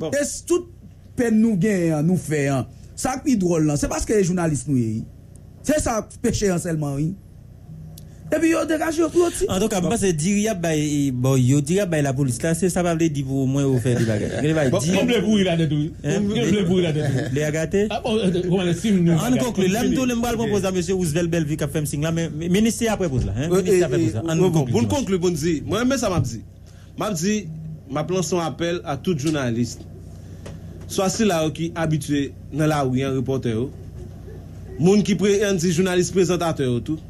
Bon. Et toute peine nous gagne, nous fait, ça qui est drôle, c'est parce que les journalistes nous, c'est ça péché en seulement. Et puis, on dégage le clôt. En tout cas, c'est dire que la police, c'est ça va dire pour moi, vous faire des bagages. On bleu pour il a de tout. On bleu pour il a de tout. Les gâtés. On conclut. L'homme tout le monde propose à M. Roosevelt Bellevue qui a fait un signe là, mais le ministère après propose là. Pour conclure, bon dit, moi-même, ça m'a dit. M'a dit, m'a lancé un appel à tout journaliste. Soit ceux-là qui habitués dans la rue, un reporter, monde qui est journaliste présentateur, tout.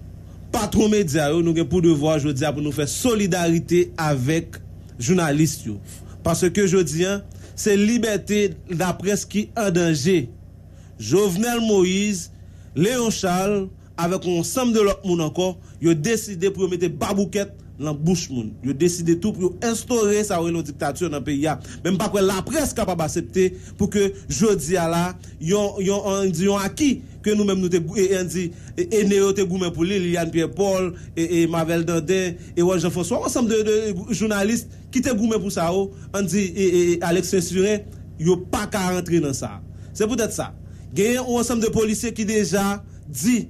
Patron média, nous avons pour devoir, je dis, pour nous faire solidarité avec les journalistes. Parce que je dis, c'est la liberté de la presse qui est en danger. Jovenel Moïse, Léon Charles, avec ensemble de l'autre monde encore, ils ont décidé pour mettre babouquette dans la bouche. Ils ont décidé tout pour instaurer sa dictature dans le pays. Même pas que la presse est capable d'accepter pour que je dis à la, ils ont acquis. Que nous-mêmes nous avons dit, et nous avons pour Liliane Pierre-Paul, et Mavel Dandin, et Jean-François, ensemble de journalistes qui te goumé pour ça, on dit, et Alex Insurin, ils n'ont pas qu'à rentrer dans ça. C'est peut-être ça. Il y a un ensemble de policiers qui déjà dit,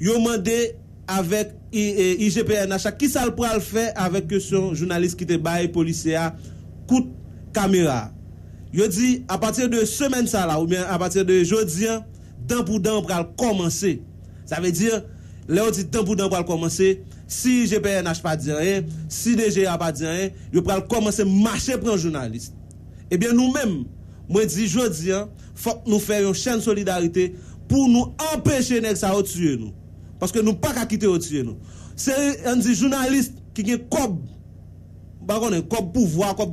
ils ont demandé avec I G P N H, qui ça le prend le faire avec son journaliste qui te baille, policier, coup de caméra. Ils ont dit, à partir de semaine ça là, ou bien à partir de jeudi, temps pour temps pour commencer. Ça veut dire, là on dit temps pour temps pour commencer, si G P N H pas dit rien, si D G A pas dit rien, je pourrais commencer à marcher pour un journaliste. Eh bien nous-mêmes, moi je dis, je dis, faut que nous fassions une chaîne solidarité pour nous empêcher de ça tuer nous. Parce que nous pas qu'à quitter tuer nous. C'est un journaliste qui est comme, comme pouvoir, comme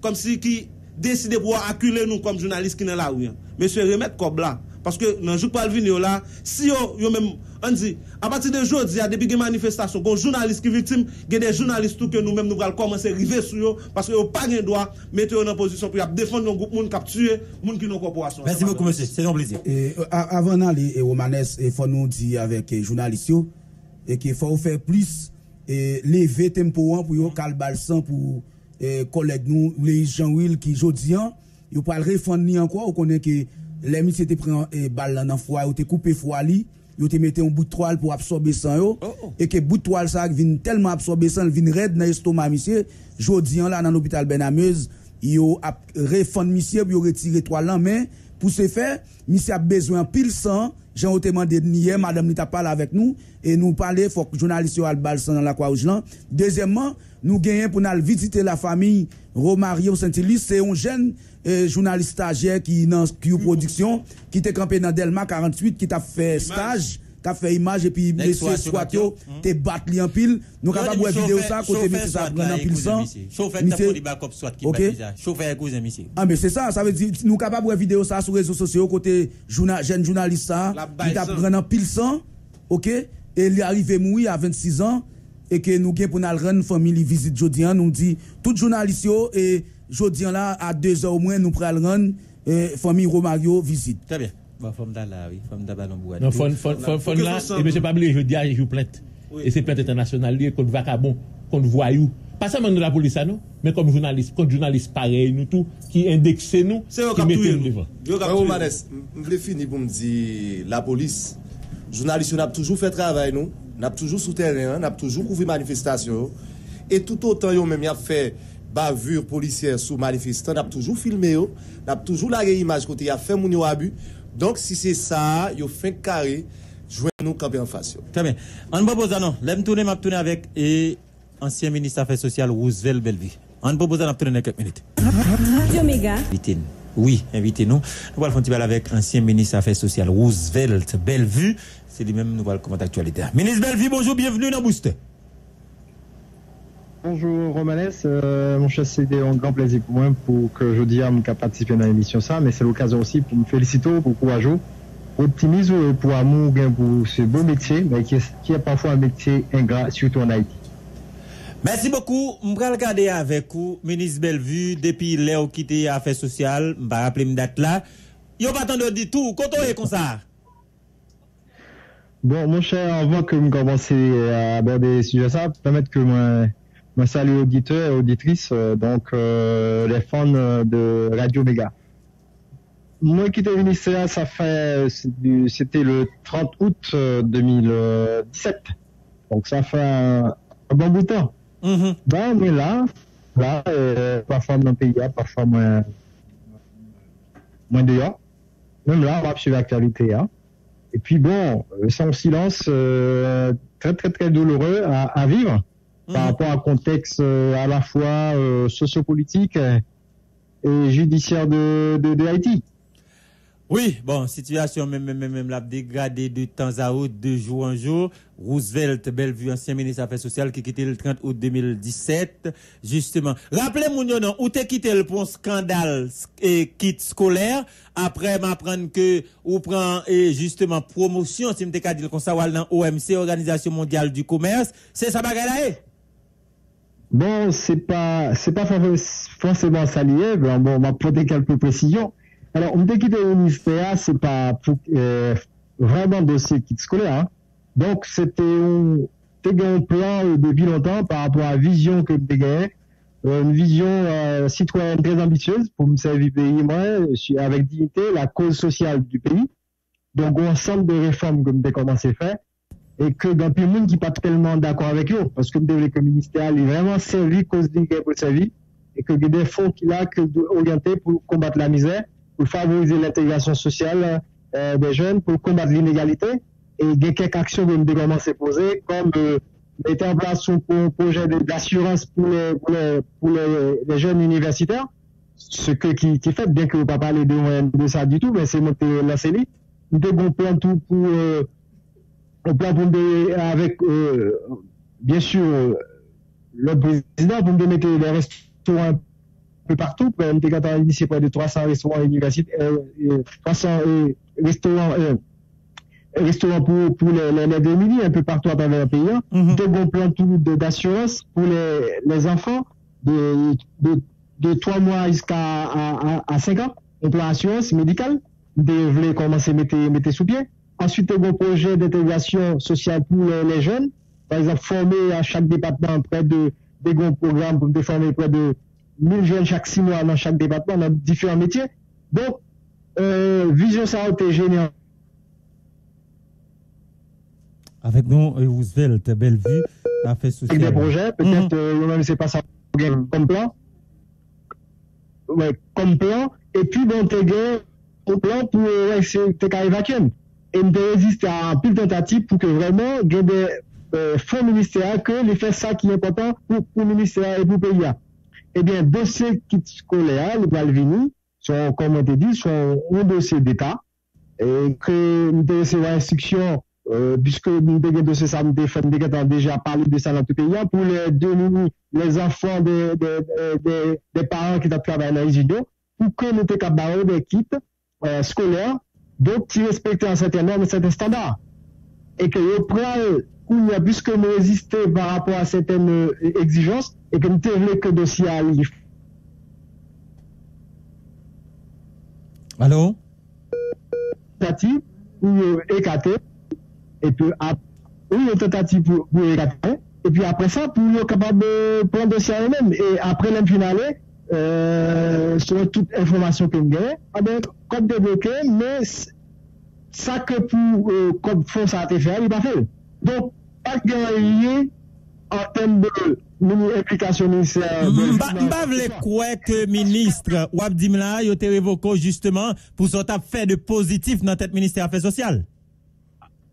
comme si qui décide pour acculer nous comme journalistes qui n'ont là où. Mais se remettre comme là. Parce que dans le jour de venir là, si on même, on dit, à partir de aujourd'hui, depuis des manifestations, les journalistes qui sont victimes, il y a des journalistes que nous-mêmes nous allons commencer à arriver sur eux, parce qu'ils n'ont pas le droit de mettre en position pour défendre un groupe, de capturer, de qui nos corporations. Merci beaucoup, monsieur. C'est un plaisir. Avant d'aller, Romanès, il faut nous dire avec les journalistes qu'il faut faire plus et lever le tempo pour calmer le sang pour les collègues, nous, les Jean-Will qui aujourd'hui. Vous ne pouvez pas le encore, vous connaissez que les messieurs te prennent des balles dans le foie, vous te coupez le foie, vous te mettez un bout de toile pour absorber sang, et que le bout de toile vient tellement absorber sang, il vient raide dans l'estomac, monsieur. Jodi là, dans l'hôpital Benameuse, vous avez refondé, monsieur, vous retirez toile en main. Pour ce faire, monsieur a besoin de pile sang, j'ai demandé hier, madame Nita parle avec nous, et nous parler, faut que journaliste Albalson dans la Croix-Rouge. Deuxièmement, nous gagnons pour nous visiter la famille Romario Saint-Élise, c'est un jeune euh, journaliste stagiaire qui est dans Q Production, qui était campé dans Delma quarante-huit, qui t'a fait stage. T'as fait image et puis monsieur Squatio t'es battu en pile nous capable voir vidéo ça côté monsieur ça prend en pile sang monsieur chauffeur cousin monsieur ah mais c'est ça ça veut dire nous capable voir vidéo ça sur réseaux sociaux côté jeune journaliste ça qui t'a prend en pile sang OK et il est arrivé mourir à vingt-six ans et que nous gain pour nous rendre famille visite jodian nous dit tout journaliste yo et jodian là à deux heures au moins nous pral rendre famille Romario visite très bien. Bah, femme d'Ala, oui, femme d'Abalon Bouad. Non, femme là, et monsieur Pabli, je dis, je plainte. Et c'est plainte internationale, liée contre vagabond, contre voyou. Pas seulement de la police, non, mais comme journaliste, contre journaliste pareil, nous tous, qui indexez nous, qui mettez nous devant. Je voulais finir pour me dire, la police, journaliste, on a toujours fait travail, nous, on a toujours souterrain, on a toujours couvert manifestation, et tout autant, on a fait bavure policière sous manifestant, on a toujours filmé, on a toujours la image quand il a fait mon abus. Donc, si c'est ça, il fait carré, joignez-nous quand bien en face. Très bien. On propose à nous, je vais tourner avec l'ancien ministre des Affaires sociales, Roosevelt Bellevue. On propose à nous, tourner quelques minutes. Radio Méga. Oui, invitez-nous. Nous allons faire avec l'ancien ministre des Affaires sociales, Roosevelt Bellevue. C'est lui-même, nous allons commenter l'actualité. Ministre Bellevue, bonjour, bienvenue dans Booster. Bonjour Romanès, euh, mon cher C D, un grand plaisir pour moi pour que je dis à mon capable participer à l'émission ça, mais c'est l'occasion aussi pour me féliciter, pour le courage, pour l'optimisme, pour l'amour, pour ce beau métier, mais qui est, qui est parfois un métier ingrat, surtout en Haïti. Merci beaucoup. Je vais regarder avec vous, ministre Bellevue, depuis Léo quitté Affaires sociales, je vais rappeler une date là. Il n'y a pas tant de dire tout, quand on est comme ça. Bon, mon cher, avant que je commence à aborder ce sujet ça, permettre que moi. Moi, salut auditeurs et auditrices, euh, donc euh, les fans de Radio Méga. Moi, qui étais ministère, ça fait, c'était le trente août deux mille dix-sept. Donc, ça fait un, un bon bout de temps. Mm-hmm. Ben, mais là, là, euh, parfois dans le pays, parfois moins, moins dehors. Même là, on va suivre l'actualité. Hein. Et puis bon, c'est un silence euh, très, très, très douloureux à, à vivre. Par rapport à un contexte euh, à la fois euh, sociopolitique euh, et judiciaire de, de, de Haïti. Oui, bon, situation même, même, même la dégradée de temps à autre, de jour en jour. Roosevelt Bellevue, ancien ministre des Affaires sociales, qui quittait le trente août deux mille dix-sept, justement. Rappelez-moi, où t'es quitté le pont scandale et quitte scolaire, après m'apprendre que, ou prend, et justement, promotion, si m'te kadil kon sa wal dans O M C, Organisation Mondiale du Commerce, c'est ça bagalaye? Bon, c'est pas, c'est pas forcément ça lié, bon, on va prendre quelques précisions. Alors, on peut quitter le ministère, c'est pas pour, euh, vraiment dossier quitte scolaire. Hein. Donc, c'était un, un plan euh, depuis longtemps par rapport à la vision que j'ai gagnée, euh, une vision euh, citoyenne très ambitieuse pour me servir pays, moi, avec dignité, la cause sociale du pays. Donc, un ensemble de réformes que j'ai commencé à faire et que dans tout le monde qui n'est pas tellement d'accord avec eux, parce que le ministère est vraiment servi, cause dignité pour sa vie, et que des fonds qu'il a que orientés pour combattre la misère, pour favoriser l'intégration sociale euh, des jeunes, pour combattre l'inégalité. Et il y a quelques actions qui ont été posées, comme euh, mettre en place un, un projet d'assurance pour, les, pour, les, pour les, les jeunes universitaires, ce que, qui, qui fait, bien que vous ne parlez de, de ça du tout, mais c'est monter la C E L I. Nous avons un plan tout pour, euh, un plan pour de, avec, euh, bien sûr, euh, le président, pour nous mettre les restaurants peu partout. Quand on a initié près de trois cents restaurants universitaires, euh, trois cents restaurants, euh, restaurants pour, pour les, les, les démunis, un peu partout à travers le pays. Mm-hmm. De bons plans d'assurance pour les, les enfants de, de, de trois mois jusqu'à à, à cinq ans. Un plan d'assurance médicale, de voulez commencer à mettre, mettre sous pied. Ensuite, un bon projet d'intégration sociale pour les, les jeunes. Par exemple, former à chaque département près de des grands programmes pour former près de mille jeunes chaque six mois dans chaque département, dans différents métiers. Donc, euh, vision ça a été génial. Avec nous, Roosevelt Bellevue, Affaires sociales. Avec des projets, peut-être, mm-hmm. euh, même c'est pas ça comme plan. Ouais, comme plan. Et puis, bon, t'es au plan pour, ouais, c'est, t'es qu'à évacuer. et me résister à un pile tentative pour que vraiment il y ait des euh, fonds ministériels que les fait ça qui est important pour, pour le ministère et pour le pays. Eh bien, dossier qui scolaire, le Balvini, sont, comme on te dit, sont un dossier d'État et que nous devons recevoir instruction euh, puisque nous devons dossier ça, nous devons déjà parler de ça dans tout pays pour les deux les enfants des de, de, de, de parents qui travaillent dans les judo pour que nous te capables des kits euh, scolaires. Donc, qui respectent un certain nombre et certains standards. Et que nous prenons, puisque nous résistons par rapport à certaines exigences, et que nous tenons que le dossier à l'I F. Allô? Tentative pour écarter, et puis une tentative pour écarter, et puis après ça, pour être capable de prendre le dossier à eux-mêmes. Et après l'année finale, Euh, sur toute information que nous avons, comme débloqué, mais ça que pour euh, comme font ça a été fait, il n'est pas fait. Donc, pas gagné en termes de implication ministère. Je ne crois pas que le ministre Wabdimla a été révoqué justement pour ce qu'on fait de positif dans le ministère des Affaires sociales.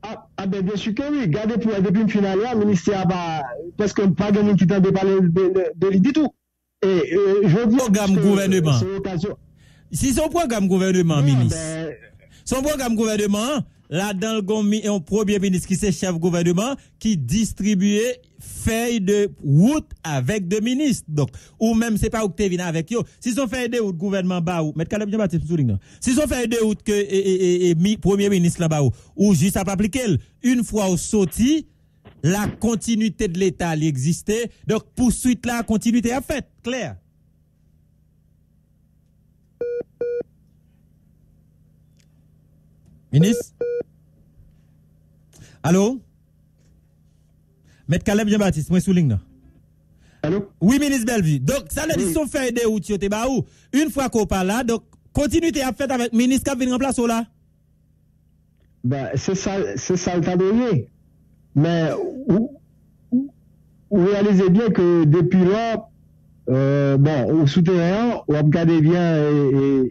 Ah, ah ben bien sûr que oui. Regardez, pour, depuis le final, le ministère n'a presque pas gagné qui t'a parler de l'idée du tout. Et, euh, je dis programme gouvernement. Si son programme gouvernement, non, ministre, ben... son programme gouvernement, là-dedans, il y a un premier ministre qui est chef gouvernement qui distribuait feuilles de route avec deux ministres. Donc, ou même, c'est pas où tu es venu avec eux. Si son feuille de route gouvernement, bah, ou, mais quand même, je vais si son feuille de route que et, et, et, et, mi, premier ministre, là, bah, ou, ou juste à appliquer, une fois au sorti, la continuité de l'État existait, donc poursuite la continuité à fait, clair. Ministre? Allô? Maître Caleb Jean-Baptiste, moi souligne. Allô? Oui, ministre Bellevue. Donc, ça le dit son fait des outils, une fois qu'on parle là, donc continuité à fait avec ministre qui vient en place là? Ben, c'est ça, c'est ça le tabouillé. Mais vous réalisez bien que depuis là, euh, bon, au souterrain, on regarde bien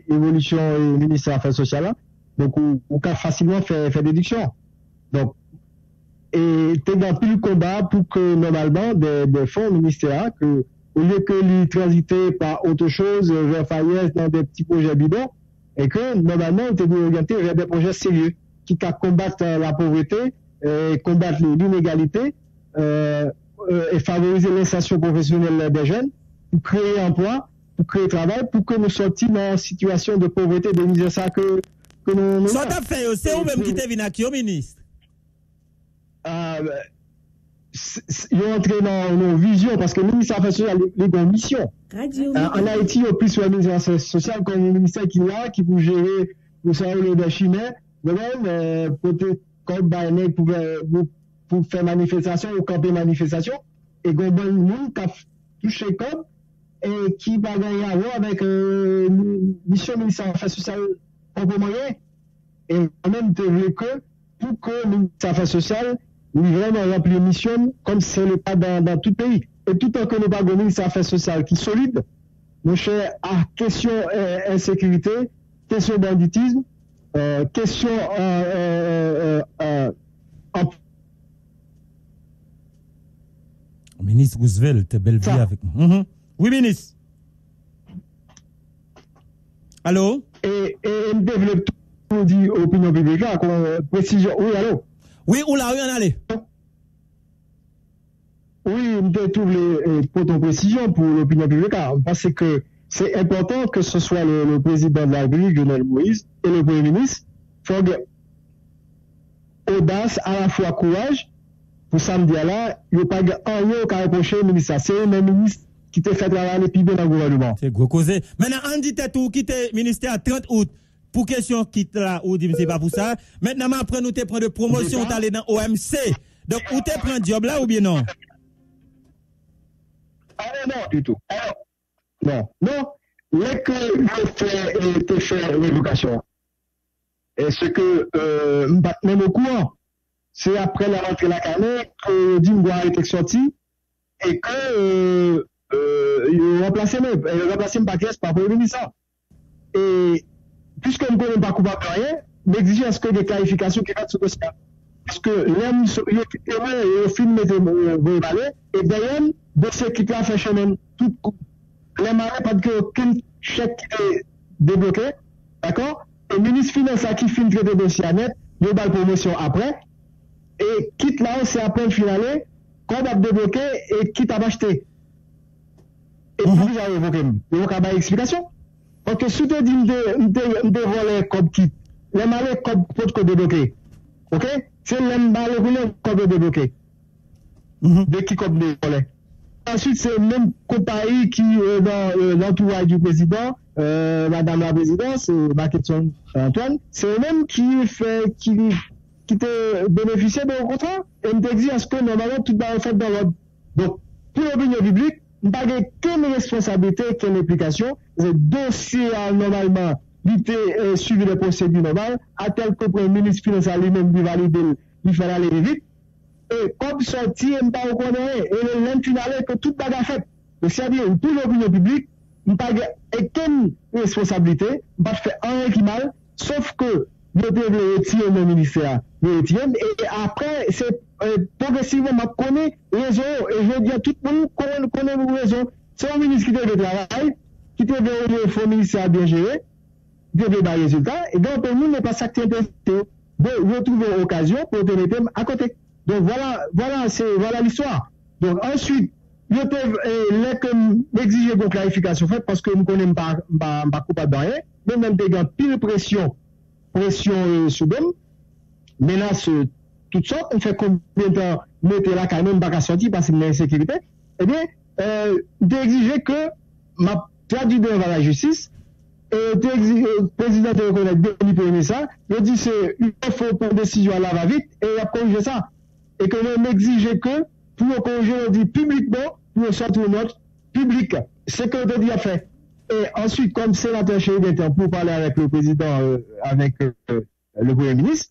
l'évolution du ministère des Affaires sociales, donc on peut facilement faire, faire déduction. Donc, et tu es dans plus le combat pour que normalement des, des fonds ministériels, que, au lieu que les transiter par autre chose, vers Fayez dans des petits projets bidons, et que normalement on est orienté vers des projets sérieux, qui à combattre la pauvreté, et combattre l'inégalité euh, euh, et favoriser l'insertion professionnelle des jeunes pour créer emploi, pour créer travail, pour que nous sortions dans une situation de pauvreté, de misère ça que, que nous... Ça t'a fait, c'est vous-même qui t'es venu à qui, ministre? Ils ont entré dans nos visions parce que le ministère des Affaires sociales est en mission. En Haïti, au plus sur le ministère des Affaires sociales, comme le ministère qui l'a, qui vous gérer, vous savez, les Chinois, de même, peut-être comme Baïné pouvait pour faire manifestation ou camper manifestation, et qu'on donne nous qui a touché comme et qui va gagner à voir avec euh, mission ministère des Affaires sociales propre moyen. Et même te voulais que pour que le ministère des Affaires sociales vraiment remplir mission comme c'est le cas dans, dans tout pays. Et tout en que nous pas gagné ministère des Affaires sociales qui est solide, nous cherchons à question euh, insécurité, question banditisme. Euh, question euh, euh, euh, euh, ministre Roosevelt Bellevue avec moi. Mm-hmm. Oui, ministre. Allô? Et on développe tout dit opinion publique, précision. Oui, allô? Oui, où là, où on allait? Oui, on développe pour ton précision pour l'opinion publique, parce que c'est important que ce soit le, le président de la République, Jovenel Moïse, et le Premier ministre, il faut que audace, à la fois courage, pour samedi là, il n'y a pas rien qu'à reprocher au ministre. C'est le même ministre qui t'a fait travailler puis dans le gouvernement. C'est gros causé. Maintenant, on dit tout, quitter le ministère trente août, pour question quitte là, ou dit, c'est pas pour ça. Maintenant, après, nous te prendre de promotion, t'allais dans O M C. Donc, où te prendre job là, ou bien non? Ah non, non, du tout. Alors, non, non, mais que je te fais l'évocation. Et ce que euh, je me même au courant, c'est après la rentrée de la carnet que Dimboa était sorti et que euh, euh, il remplaçait le paquet par le ministre. Et puisque nous ne connaissons pas coupable rien, l'exigence que des clarifications qui va sur le dossier. Parce que l'homme, il est témoin, il filme des balais, et d'ailleurs, de ce qui a fait chez même tout coup. Les malais, parce qu'aucun chèque est débloqué, d'accord? Le ministre financier qui filme des dossiers à net, il va la promotion après, et quitte là, c'est après le finalé, qu'on va débloquer et quitte à acheter. Et vous avez évoqué, il n'y a pas d'explication. Parce que si tu dis que les comme qui, les malais comme pour débloquer, ok? C'est l'homme balai comme débloqué. De qui comme des volets. Ensuite, c'est même compagnie qui est dans l'entourage du président, euh, Madame la Présidente, c'est Marquetson Antoine, c'est même qui fait, qui, qui te bénéficie de contrat, et on te dit à ce que normalement tout va faire dans l'ordre. Donc, pour l'opinion publique, on n'a pas qu'une responsabilité, qu'une implication, le dossier normalement, l'ité euh, suivi les procédures normales, à tel que le ministre financier lui-même lui valide, lui fera aller vite. Et comme sorti, on ne peut pas reconnaître, et le lendemain final, que tout bagage fait. Donc, c'est-à-dire, pour l'opinion publique, on n'a pas aucune responsabilité, on n'a pas fait un qui mal, sauf que nous devons retirer le ministère. Et après, c'est progressivement, on connaît raison, et je veux dire, tout le monde connaît le raison. C'est un ministre qui devait travailler, qui devait le fonds ministère bien géré, qui devait avoir des résultats, et donc, le monde n'est pas sacré de retrouver l'occasion pour tenir à côté. Donc voilà, voilà, c'est, voilà l'histoire. Donc ensuite, je peux, eh, exiger une clarification faite parce que nous ne connaissons pas, pas, pas coupable de rien. Nous même des gars pile pression, pression, euh, sous même, menace, euh, toutes sortes. On fait combien de temps, mettez la canon, pas qu'à sortir parce que c'est une insécurité. Eh bien, euh, d'exiger que ma traduit devant la justice, euh, d'exiger, le président de reconnaître, Denis Pénissa, il dit c'est, il faut prendre décision à la va-vite et il a corrigé ça. Et que l'on exige que, pour corriger, on dit publiquement, pour sortir une note publique, c'est que l'on a fait. Et ensuite, comme sénateur chez Bétain, pour parler avec le président, euh, avec euh, le premier ministre,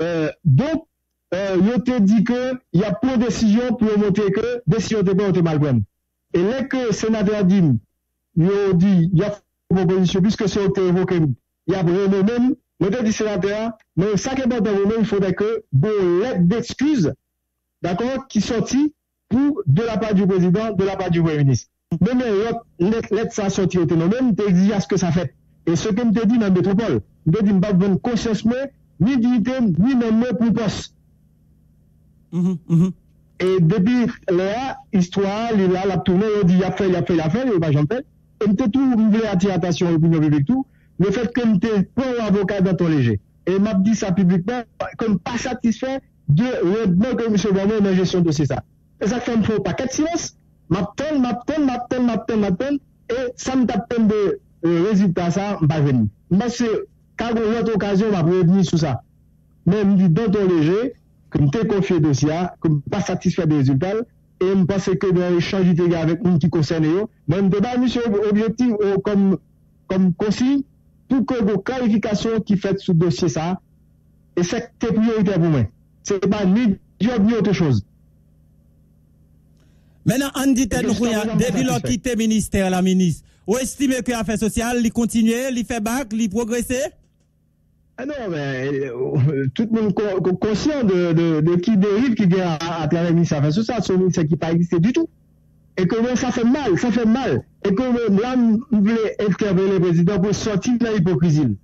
euh, donc, euh, l'on te dit que, il y a pour décision pour montrer que, décision de bon, on mal bonne. Et là que le sénateur dit, l'on dit, il y a une proposition, puisque c'est on évoqué, il y a vraiment même, le dit sénateur, mais ça qui est important, il faudrait que des lettres d'excuses, d'accord, qui sortit pour de la part du président, de la part du premier ministre. Mais les lettres ça sortit autonome, tu exiges à ce que ça fait. Et ce que je te dis dans la métropole, je te dis, je ne vais pas conscience, ni dignité, ni même pour poste. Mm -hmm. Et depuis l'histoire, il a tourné, il a dit, il a fait, il a fait, il a fait, il a fait, il a fait. Et je voulais attirer l'attention à l'opinion publique, tout. Le fait que nous avons un avocat dans ton léger. Et m'a dit ça publiquement, comme pas satisfait de l'ordre que M. Bernard dans la gestion de dossier. Et ça fait un faux paquet de silence. M'attends, m'attends, m'attends, m'attends, m'attends. Et ça me t'attend de résultat, ça, je ne vais pas venir. Moi, c'est quand on a l'autre occasion, je vais revenir sur ça. Mais je me dis dans ton léger, que je t'ai confié le dossier, que je ne suis pas satisfait des résultats. Et je pense que dans l'échange d'idées avec les gens qui concernent, je me débat, monsieur, objectif comme consigne. Pour que vos qualifications qui faites sous dossier ça, et c'est tes priorités pour moi. Ce n'est pas ni job ni autre chose. Maintenant, on dit depuis l'on quitte le ministère, la ministre, vous estimez que l'affaire sociale, il continue, il fait bac, il progresse? Ah non, mais euh, tout le monde est co conscient de, de, de qui dérive, qui vient à, à travers le ministère de l'affaire sociale, ce ministère qui n'a pas existé du tout. Et que ça fait mal, ça fait mal. Et que là, on voulait interpeller le président pour sortir de l'hypocrisie.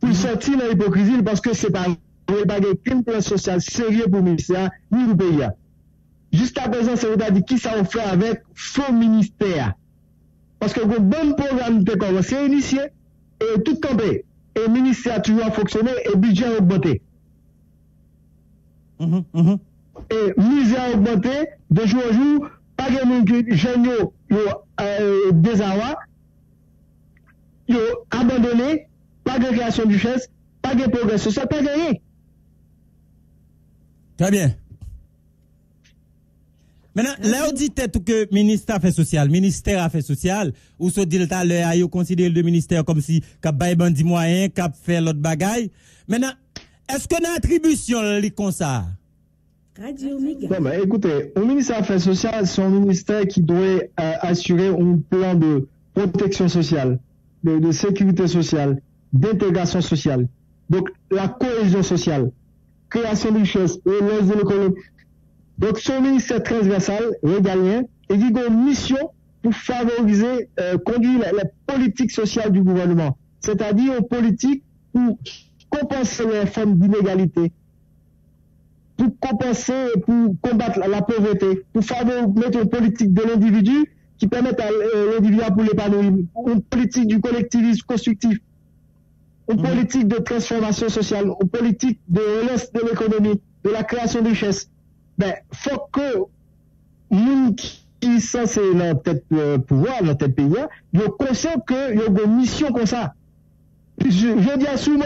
Pour sortir de l'hypocrisie, parce que c'est pas un plan social sérieux pour le ministère, ni le pays. Jusqu'à présent, ça veut dire qui ça fait avec faux ministère. Parce que le bon programme de commencé, initié, et tout tombé. Et le ministère a toujours fonctionné, et le budget a augmenté. Mmh, mmh. Et misère a augmenté de jour en jour, pas de monde qui génio euh, des awa, yo abandonné, pas de création de richesse, pas de progrès social, pas de rien. Très bien. Maintenant, là on dit que le ministère affaires sociales, ministère affaires sociales, ou se dit tout à l'heure, ils considèrent le ministère comme si cap bail bandi moyen, cap fait l'autre bagaille. Maintenant, est-ce qu'on a attribution comme ça? Radio Omega. Non, mais écoutez, le ministère des Affaires sociales, c'est un ministère qui doit euh, assurer un plan de protection sociale, de, de sécurité sociale, d'intégration sociale. Donc, la cohésion sociale, création de richesse, relance de l'économie. Donc, son ministère transversal, régalien, et qui a une mission pour favoriser, euh, conduire la, la politique sociale du gouvernement. C'est-à-dire une politique pour compenser les formes d'inégalité, pour compenser, pour combattre la, la pauvreté, pour favoriser une politique de l'individu qui permette à euh, l'individu pour l'épanouir, une politique du collectivisme constructif, une politique de transformation sociale, une politique de relance de l'économie, de la création de richesses. Ben, faut que nous qui sont censés dans peut-être euh, pouvoir, dans peut-être pays, nous conscients qu'il y a une mission comme ça. Puis, je, je dis souvent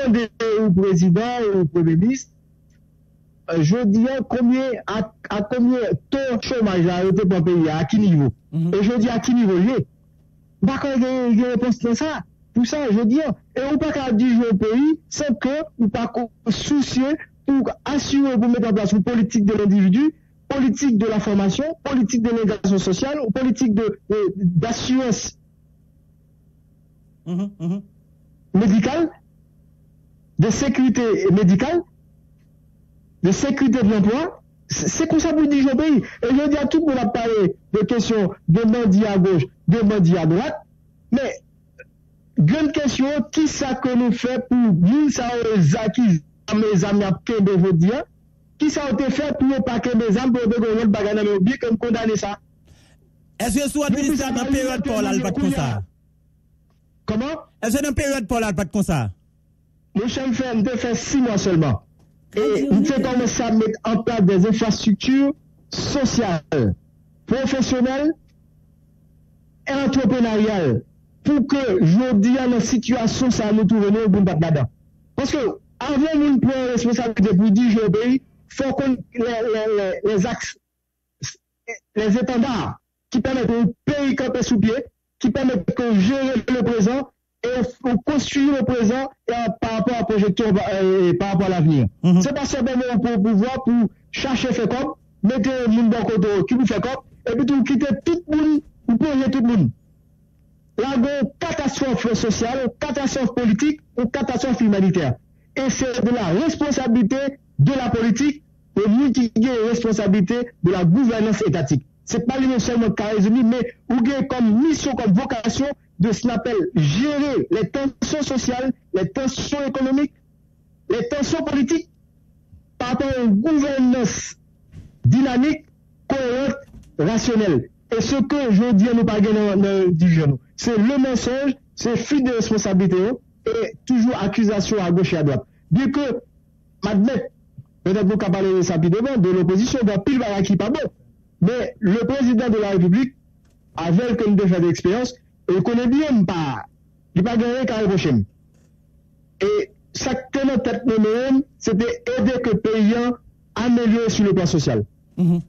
au président et au premier ministre, je dis à combien, à, à combien taux de chômage a été pour un pays, à quel niveau. Mm-hmm. Et je dis à quel niveau il est. Par contre, il y a une réponse dans ça. Pour ça, je dis, et on ne peut pas dire au pays sans que nous ne soyons pas soucieux pour assurer, pour mettre en place une politique de l'individu, politique de la formation, politique de l'intégration sociale, ou politique d'assurance mmh, mmh. médicale, de sécurité médicale, de sécurité de l'emploi. C'est comme ça pour dire au pays. Et je dis à tout pour la parler de questions de bandits à gauche, de bandits à droite, mais grande question, qui ça que nous fait pour nous, ça a été mes amis à Kébe vous dire, qui ça a été fait pour ne pas que mes amis pour ne pas que nous bien comme condamner ça. Est-ce que sous administration dans période pour l'albat comme ça? Comment? Est-ce que dans période pour l'albat comme ça? Mon chef fait, nous fait six mois seulement. Et nous avons commencé à mettre en place des infrastructures sociales, professionnelles et entrepreneuriales. Pour que je dis à la situation, ça nous trouve nous bon là-dedans. Parce que avant nous prendre responsabilité pour dire au pays, il faut qu'on les, les, les axes, les étendards qui permettent au pays camper sous pied, qui permettent qu'on gère le présent et on construit le présent et à, par rapport à projection euh, et par rapport à l'avenir. Mm-hmm. C'est pas simplement pour pouvoir pour chercher faire comme, mettre le monde dans le côté qui nous fait comme, et puis tout quitter tout le monde pour projeter tout le monde. Là, il y a une catastrophe sociale, une catastrophe politique, une catastrophe humanitaire. Et c'est de la responsabilité de la politique et mitiger la responsabilité de la gouvernance étatique. Ce n'est pas l'union seulement charismatique, mais il y a comme mission, comme vocation de ce qu'on appelle gérer les tensions sociales, les tensions économiques, les tensions politiques par rapport à une gouvernance dynamique, cohérente, rationnelle. Et ce que je dis à nous pas du genou, c'est le mensonge, c'est fuite de responsabilité et toujours accusation à gauche et à droite. Dès que, maintenant, peut-être vous parlez rapidement de l'opposition, d'un pile à qui pas bon. Mais le président de la République, avec une défaite d'expérience, il connaît bien pas. Il n'a pas gagné qu'à la prochaine. Et ça que notre tête nous c'était aider que le pays améliore sur le plan social. Mm-hmm.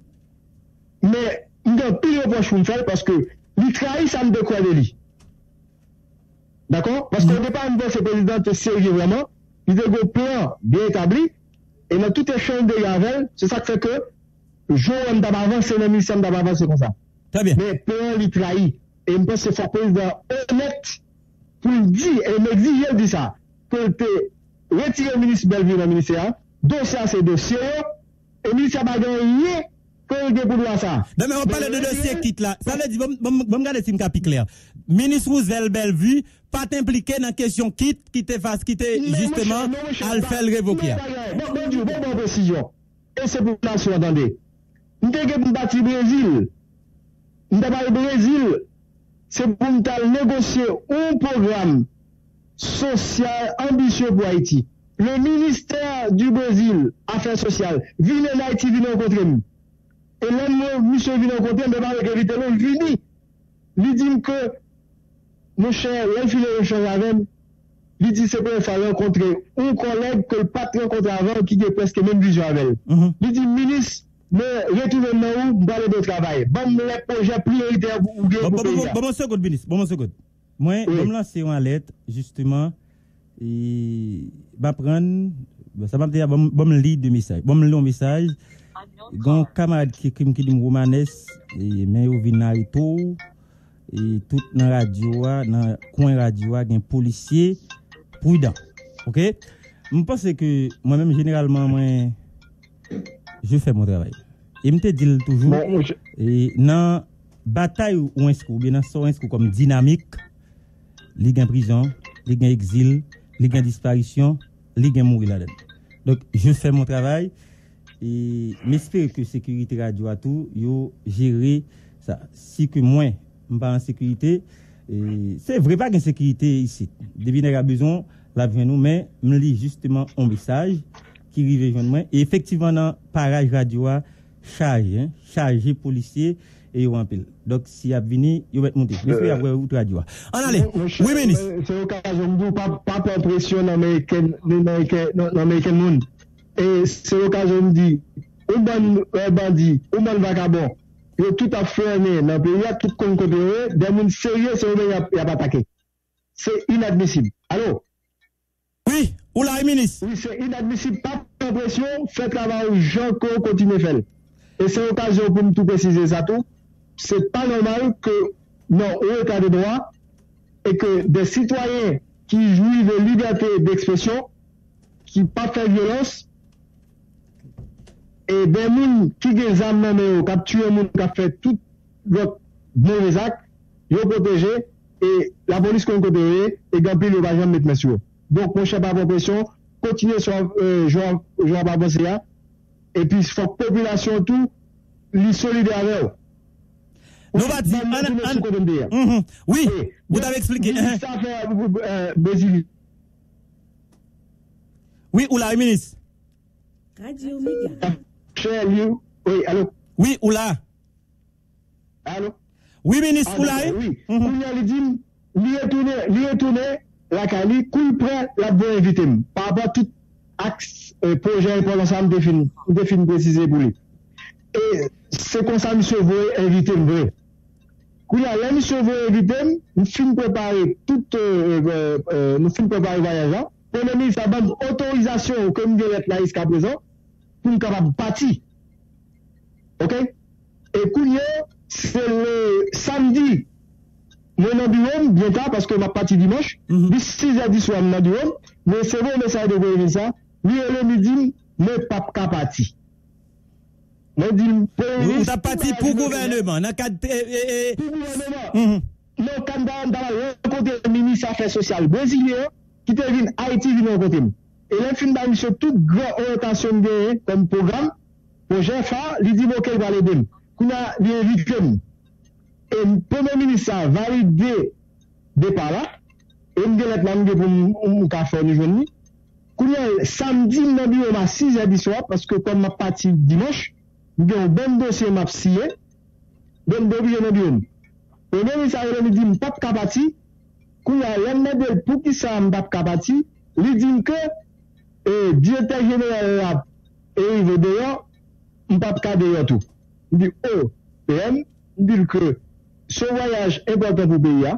Mais il y a un pire reproche pour me faire parce que il trahit ça me découvre de lui. D'accord? Parce qu'on ne peut pas me voir ce président sérieux vraiment. Il a un plan bien établi. Et dans toute échange de Yavel, c'est ça qui fait que je on doit avancer, le ministère doit avancer comme ça. Très bien. Mais plan, il trahit. Et je pense que c'est fort président honnête pour le dire, et m'exiger de dire ça, que tu retires le ministre Bellevue dans le ministère, dossier à ses dossiers, et le ministère va gagner. Quand il y a pour nous ça. Non, mais on parle de dossier qui là. Ça veut dire, bon, regardez si je suis clair. Ministre Roosevelt Bellevue, pas impliqué dans la question qui te fasse, qui te justement, à le faire révoquer. Bon, bon, Dieu, bon, bon, précision. Et c'est pour ça, si vous entendez. Nous devons bâtir le Brésil. Nous devons parler du Brésil. C'est pour nous négocier un programme social ambitieux pour Haïti. Le ministère du Brésil, Affaires sociales, venez en Haïti, venez rencontrer nous. Et là, monsieur vient au côté, mais pas avec éviter l'on vini. Lui dit que, mon cher, l'infini Richard Raven, lui dit c'est pour il fallait rencontrer un collègue que le patron rencontre avant, qui est presque même vision avec elle. Lui dit, ministre, mais retournez-nous où, dans le travail. Bon, les projets prioritaires, vous gagnez. Bon, bon, seconde, ministre, bon, seconde. Moi, je me lance en lettre, justement, et je vais prendre, ça va me dire, je vais me lire deux messages. Je vais me lire un message. Gon camarade qui qui dit Romanès et mais au Vinaito et tout dans radio dans coin radio gen policier prudent. OK? Je pense que moi-même, généralement, moi, je fais mon travail. Et je te dis toujours, bon, je... et dans la bataille ou ou bien dans so comme dynamique, il y a une prison, il y a un exil, il y a une disparition, il y a un mourir là-dedans. Donc, je fais mon travail et j'espère que la sécurité radio à tout, yo gérer ça. Si que moi, je ne suis pas en sécurité, c'est vrai pas qu'il y a une sécurité ici. Deviner la besoin, la vient nous, mais je lis justement un message qui arrive joindre moi. Et effectivement, dans le parage radio, chargé, hein, chargé policier et en pile. Donc, si y a venu, il va être monté. J'espère qu'il y a une radio. En allez, oui, ministre. C'est l'occasion de pas faire pression dans l'Américain monde. Et c'est l'occasion de dire, un bon bandit, un bon vagabond, il y a tout à faire dans le pays, tout comme côté, des gens sérieux, c'est eux qui n'ont pas attaqué. C'est inadmissible. Allô? Oui, ou la ministre? Oui, c'est inadmissible. Pas de pression, faites travail aux gens qu'on continue à faire. Et c'est l'occasion pour nous tout préciser ça tout. C'est pas normal que, non, au état de droit, et que des citoyens qui jouissent de liberté d'expression, qui ne pas faire violence, et des gens qui ont des armes, qui ont tué des gens, qui ont fait tout leur mauvais acte, ils ont protégé, et la police qui ont protégé, et Gabriel ne va jamais mettre mes sur. Donc, mon cher par proposition, continuez sur euh, Joan Barbosia, et puis il faut que la population tout, les solidaire avec eux. Nous va dire, oui, vous avez expliqué. Oui, ou la ministre. Radio Omega. Oui, allô. Oui, ou la. Allô. Oui, ministre, ou la. Oui. On a dit, lui retourner, lui retourner, la Cali, coule près, la bonne invité. Par rapport à tout axe, projet, pour l'ensemble défini, défini, précisé pour lui. Et c'est comme ça que nous avons invité. Quand nous avons invité, nous avons préparé tout le voyage. Premier ministre a donné autorisation au comité là jusqu'à présent pour nous capables de partir. OK? Et quand c'est le samedi, nous sommes bureau, bien tard, parce que ma partie dimanche, six heures du soir, nous sommes bureau, mais c'est bon, mais ça, nous le midi, mais pas qu'à partir. Vous avez parti pour le gouvernement. Dans le Canada, dans le côté du ministre des Affaires sociales brésilien, qui est venu à Haïti, venu au côté. Et là, il a mis toute grande orientation comme programme, projet phare, il dit qu'il va l'aider. Il a invité. Et le premier ministre a validé le départ là. Et il a dit pour nous faire une journée. Samedi, il a dit à six heures du soir, parce que comme ma partie dimanche, nous avons un bon dossier m'a signé, bon dossier m'a dit. Et même si on dit pas capati, qu'on a rien de pour qui ça m'a capati, lui dit que le directeur général et il veut dehors, on pas dehors tout. Il dit oh, P M, dit que ce voyage est important pour le pays.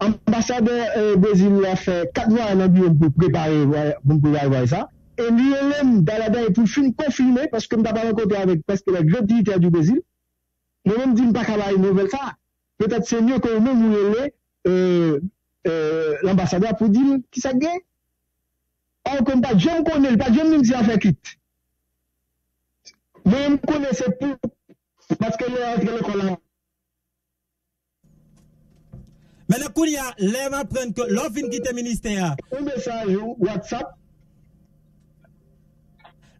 L'ambassadeur brésilien a fait quatre mois à l'ambiance pour préparer pour préparer ça. Et l'I L M dans la dernière pour film confirmé, parce que je n'ai pas rencontré avec presque la grande dignité du Brésil, moi-même, je ne dis pas qu'il y a une nouvelle ça. Peut-être c'est mieux que nous, nous, l'ambassadeur, pour dire qui ça gagne. Or, comme pas, je ne connais pas, je ne dis pas faire quitte. Moi-même, je connais, c'est pour. Parce que le collant. Mais le coup, il y a l'air à prendre que l'offre qui est ministère. Un message WhatsApp.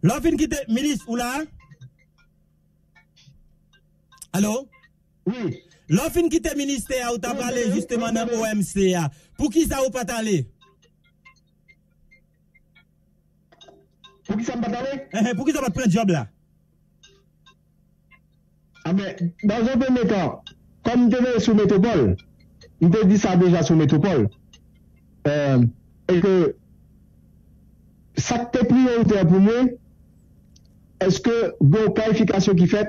L'offre qui était ministre ou là? Allô? Oui. L'offre qui était ministère ou t'as parlé justement dans O M C A. Pour qui ça ou pas t'aller? Pour qui ça pas t'aller? Pour qui ça va prendre job là? Ah mais, dans un premier temps, comme je vais sous Métropole, je te dis ça déjà sous Métropole, euh, et que ça te prioritaire pour moi. Est-ce que vos qualifications qui fait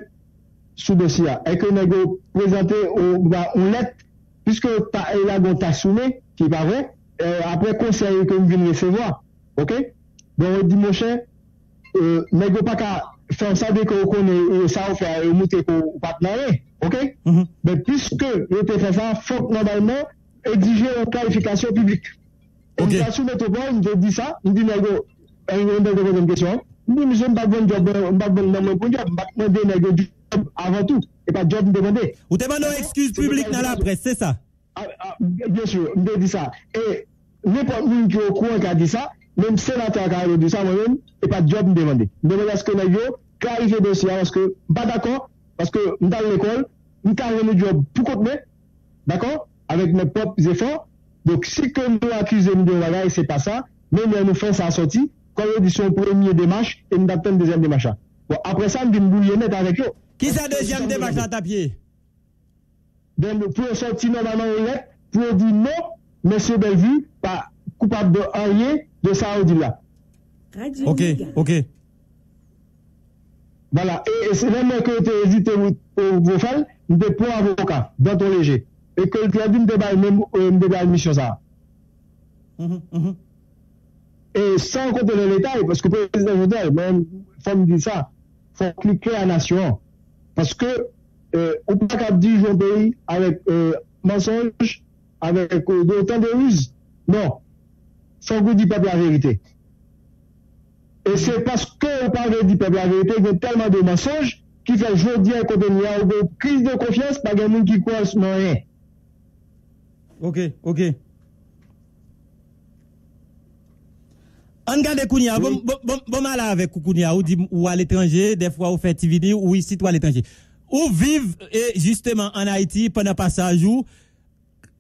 sous dossier est que nous présenter une lettre puisque il a gonté soumis qui est pas vrai après conseil que nous venons recevoir, ok? Donc dit mon cher, mais pas qu'à faire ça dès qu'on connaît ça on fait monter pour partenaire, ok? Mais puisque le P F A faut normalement exiger une qualification publique Okay. Il a soumis au bois, il a dit ça, il dit, il a une question. Il dit, monsieur, je ne vais pas vendre job, je ne vais pas vendre le job avant tout, et pas job demandé. Vous demandez une excuse publique dans la presse, c'est ça? Bien sûr, il a dit ça. Et n'importe qui qui est au courant qui a dit ça, même sénateur qui a dit ça, moi-même, et pas job demandé. Je demande à ce que nous clarifions le dossier, parce que je ne suis pas d'accord, parce que je suis dans l'école, je suis dans le job pour continuer, d'accord, avec mes propres efforts. Donc, si que nous accusons de la ce n'est pas ça, mais nous faisons ça sortir, quand on dit son premier démarche, et nous attendons deuxième démarche. Bon, après ça, nous devons bouillonner net avec eux. Qui est la deuxième démarche à tapier? Donc, pour sortir normalement, pour dire non, M. Bellevue, pas coupable de rien de ça, on dit là. Ok, ok. Voilà, et c'est même que tu as hésité au Vofal, nous devons pour avocat, dans ton léger. Et que le club me débat même une mission ça. Et sans compter les détails, parce que le président Jovenel, il faut me dire ça, il faut cliquer à la nation. Parce que euh, on peut pas dire un pays avec euh, mensonge, avec euh, autant de ruses. Non. Sans vous dire pas la vérité. Et c'est parce qu'on parle du peuple la vérité qu'il y a tellement de mensonges qui fait aujourd'hui un contenu à une crise de confiance par des gens qui croient non rien. Ok, ok. On garde Kounia, oui. bon, bon, bon mal avec Kounia, ou, ou à l'étranger, des fois ou fait T V D, ou ici, toi à l'étranger. Ou vivre justement en Haïti pendant passage ou.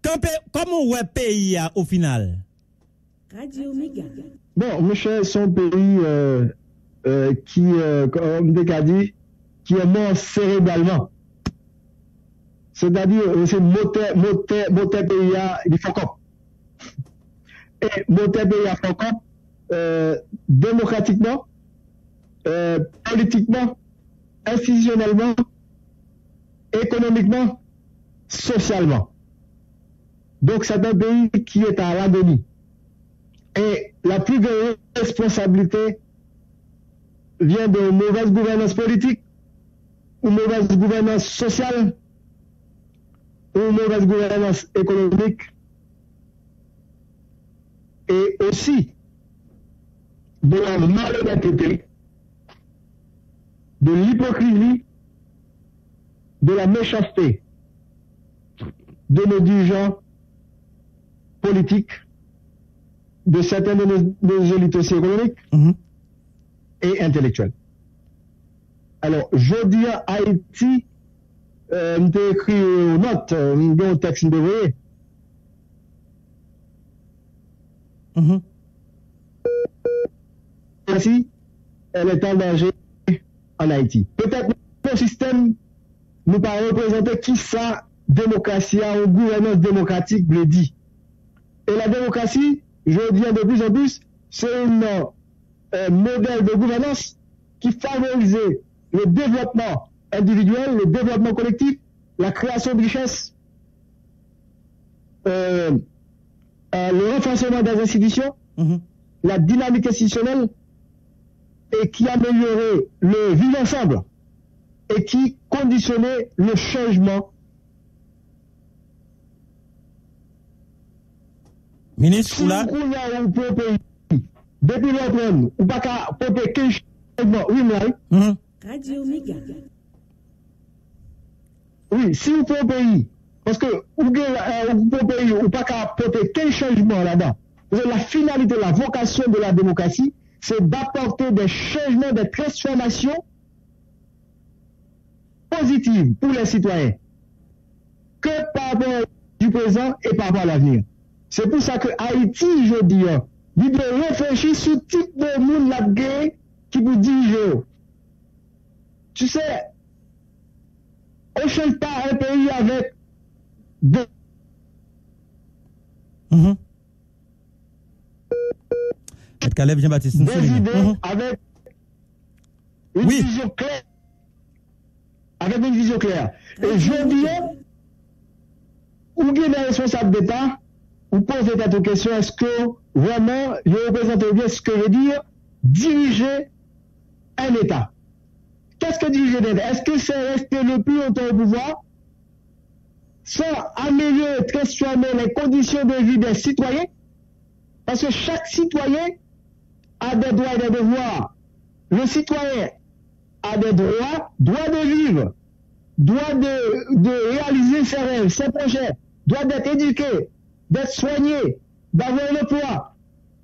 Comment est le pays au final? Radio Omega. Bon, monsieur, son pays euh, euh, qui, euh, comme Décadi, qui est mort cérébralement. C'est-à-dire, c'est moteur, moteur, moteur P I A, il faut cop. Et moteur P I A, faut cop, euh, démocratiquement, euh, politiquement, institutionnellement, économiquement, socialement. Donc, c'est un pays qui est à l'agonie. Et la plus grande responsabilité vient de mauvaise gouvernance politique, une mauvaise gouvernance sociale, une mauvaise gouvernance économique et aussi de la malhonnêteté, de l'hypocrisie, de la méchanceté de nos dirigeants politiques, de certains de nos, nos élites aussi économiques mmh. et intellectuelles. Alors, je dis à Haïti, Euh, on t'a écrit une note, un texte de voyer. Mm-hmm. Ainsi, elle est en danger en Haïti. Peut-être que le système nous pas représenter qui ça, démocratie, ou gouvernance démocratique, le dit. Et la démocratie, je dis de plus en plus, c'est un euh, modèle de gouvernance qui favorise le développement individuel, le développement collectif, la création de richesses, euh, euh, le renforcement des institutions, mm-hmm. la dynamique institutionnelle, et qui améliorait le vivre ensemble, et qui conditionnait le changement. Ministre, si là, depuis l'automne, on ne peut pas porter qu'un changement, oui, mais Radio Omega. Oui, si vous pouvez payer, parce que vous pouvez payer ou pas qu'à apporter quel changement là-dedans. La finalité, la vocation de la démocratie, c'est d'apporter des changements, des transformations positives pour les citoyens, que par rapport du présent et par rapport à l'avenir. C'est pour ça que Haïti, je dis, il doit réfléchir sur type de monde là-dedans qui vous dirige. Tu sais, on ne change pas un pays avec deux. Mmh. Caleb Jean-Baptiste. Des idées mmh. avec une oui. vision claire. Avec une vision claire. Et je dis, ou bien les responsables d'État, ou posez cette question, est-ce que vraiment, je représente bien ce que veut dire diriger un État? Qu'est-ce que dit Genève? Est-ce que c'est rester le plus longtemps au pouvoir sans améliorer, transformer les conditions de vie des citoyens Parce que chaque citoyen a des droits et des devoirs. Le citoyen a des droits, droit de vivre, droit de, de réaliser ses rêves, ses projets, droit d'être éduqué, d'être soigné, d'avoir le poids.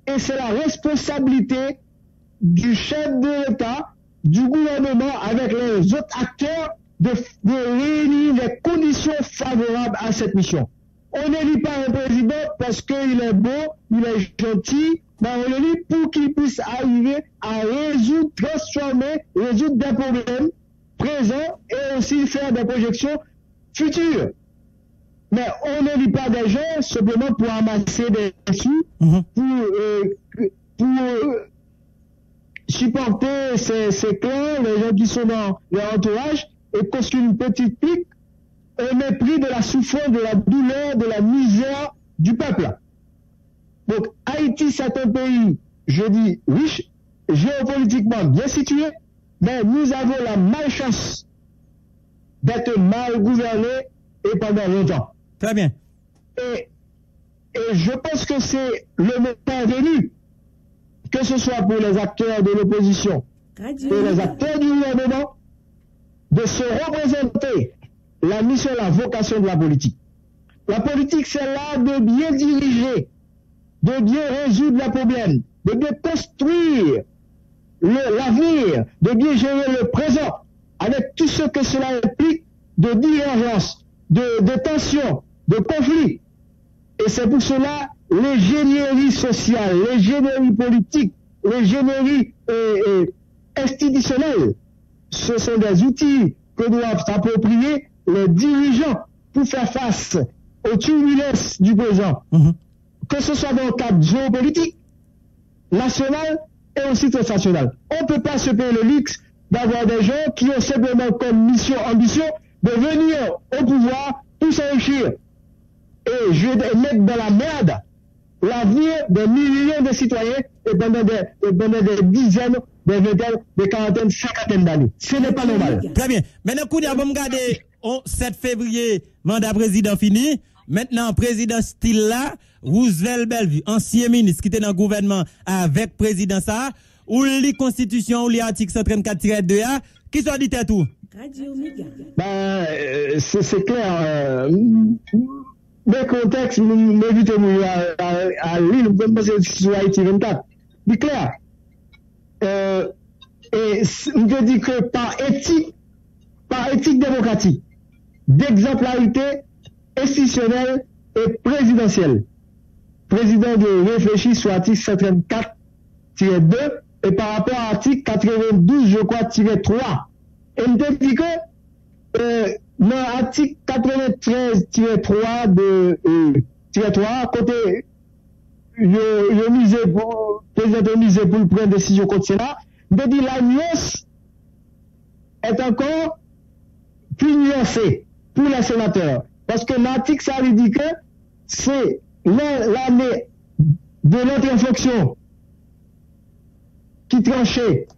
Et c'est la responsabilité du chef de l'État, du gouvernement, avec les autres acteurs, de, de réunir les conditions favorables à cette mission. On n'élit pas un président parce qu'il est beau, il est gentil, mais on l'élit pour qu'il puisse arriver à résoudre, transformer, résoudre des problèmes présents et aussi faire des projections futures. Mais on n'élit pas des gens simplement pour amasser des sous, mm-hmm. pour, euh, pour euh, supporter ces, ces clans, les gens qui sont dans leur entourage, et construire une petite pique au mépris de la souffrance, de la douleur, de la misère du peuple. Donc Haïti, c'est un pays, je dis, riche, géopolitiquement bien situé, mais nous avons la malchance d'être mal gouvernés et pendant longtemps. Très bien. Et, et je pense que c'est le moment venu, que ce soit pour les acteurs de l'opposition et les acteurs du gouvernement, de se représenter la mission, la vocation de la politique. La politique, c'est là de bien diriger, de bien résoudre le problème, de bien construire l'avenir, de bien gérer le présent, avec tout ce que cela implique de divergence, de, de tension, de conflit. Et c'est pour cela l'ingénierie sociale, l'ingénierie politique, l'ingénierie euh, euh, institutionnelle, ce sont des outils que doivent s'approprier les dirigeants pour faire face aux turbulences du présent, mmh. que ce soit dans le cadre géopolitique, national et aussi transnational. On ne peut pas se payer le luxe d'avoir des gens qui ont simplement comme mission, ambition, de venir au pouvoir pour s'enrichir et je vais mettre dans la merde l'avenir des millions de citoyens et pendant des, et pendant des dizaines, des vingtaines, des quarantaines, cinquantaines d'années. Ce n'est pas normal. Très bien. Maintenant, coup d'abord, regardez. sept février, mandat président fini. Maintenant, président style là, Roosevelt Bellevue, ancien ministre qui était dans le gouvernement avec président ça, ou la constitution, ou l'article cent trente-quatre tiret deux A, qui soit dit tout? Radio Omega. Ben, c'est clair. Euh, le contexte, m'évitez-moi à l'île, vous pouvez passer sur Haïti vingt-quatre. C'est clair. Euh, et je dis que par éthique, par éthique démocratique, d'exemplarité institutionnelle et présidentielle. Président de réfléchir sur l'article cent trente-quatre tiret deux et par rapport à l'article quatre-vingt-douze, je crois, tiret trois. Et je dis que euh, dans l'article quatre-vingt-treize tiret trois de euh, tiret trois, à côté le musée pour le président musée pour le prendre décision contre cela, de dire la nuance est encore plus nuancée pour les sénateurs. Parce que l'article, ça veut dire que c'est l'année de l'entrée en fonction qui tranchait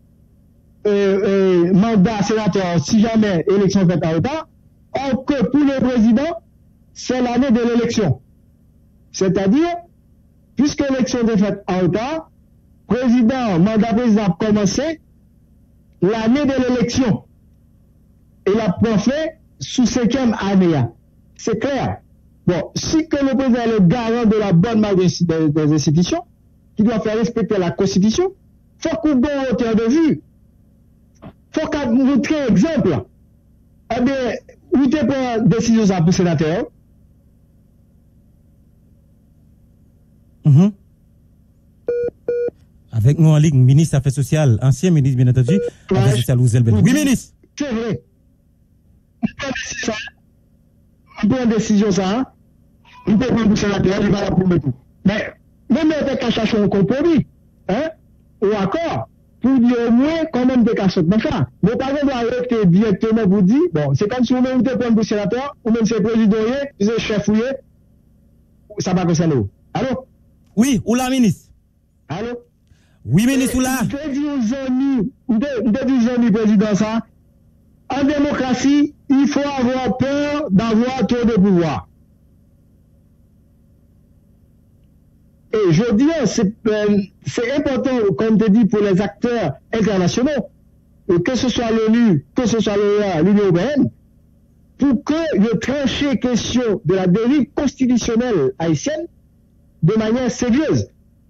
euh, euh, mandat sénateur si jamais élection faite à retard, or que pour le président, c'est l'année de l'élection. C'est-à-dire, puisque l'élection est faite en retard, président, mandat président a commencé l'année de l'élection. Et la préfet sous cinquième année. C'est clair. Bon, si que le président est le garant de la bonne marche des, des institutions, qui doit faire respecter la Constitution, il faut qu'on donne hauteur de vue. Il faut qu'on montre un exemple. Eh bien, où tu prends décision ça pour le sénateur? Mm-hmm. Avec nous en ligne, ministre Affaires sociales, ancien ministre, bien entendu, Affaires sociales, Roosevelt. Oui, ministre. C'est vrai. On prend une décision, ça. On peut prendre le sénateur, il va la prendre tout. Mais même avec un chercher un compromis, hein, ou accord, pour dire au moins quand même des cassettes. Mais ça, nos parents doivent arrêter directement pour dire, bon, c'est comme si on met une prendre le sénateur, ou même si c'est président, c'est chef, ça va comme ça. Allô? Oui, ou la ministre? Allô? Oui, ministre, ou là? Je dis aux amis, je dis aux amis président, ça. En démocratie, il faut avoir peur d'avoir trop de pouvoir. Et je dis, c'est important, comme tu dis, pour les acteurs internationaux, que ce soit l'ONU, que ce soit l'O E A, l'Union européenne, pour que le trancher question de la dérive constitutionnelle haïtienne de manière sérieuse.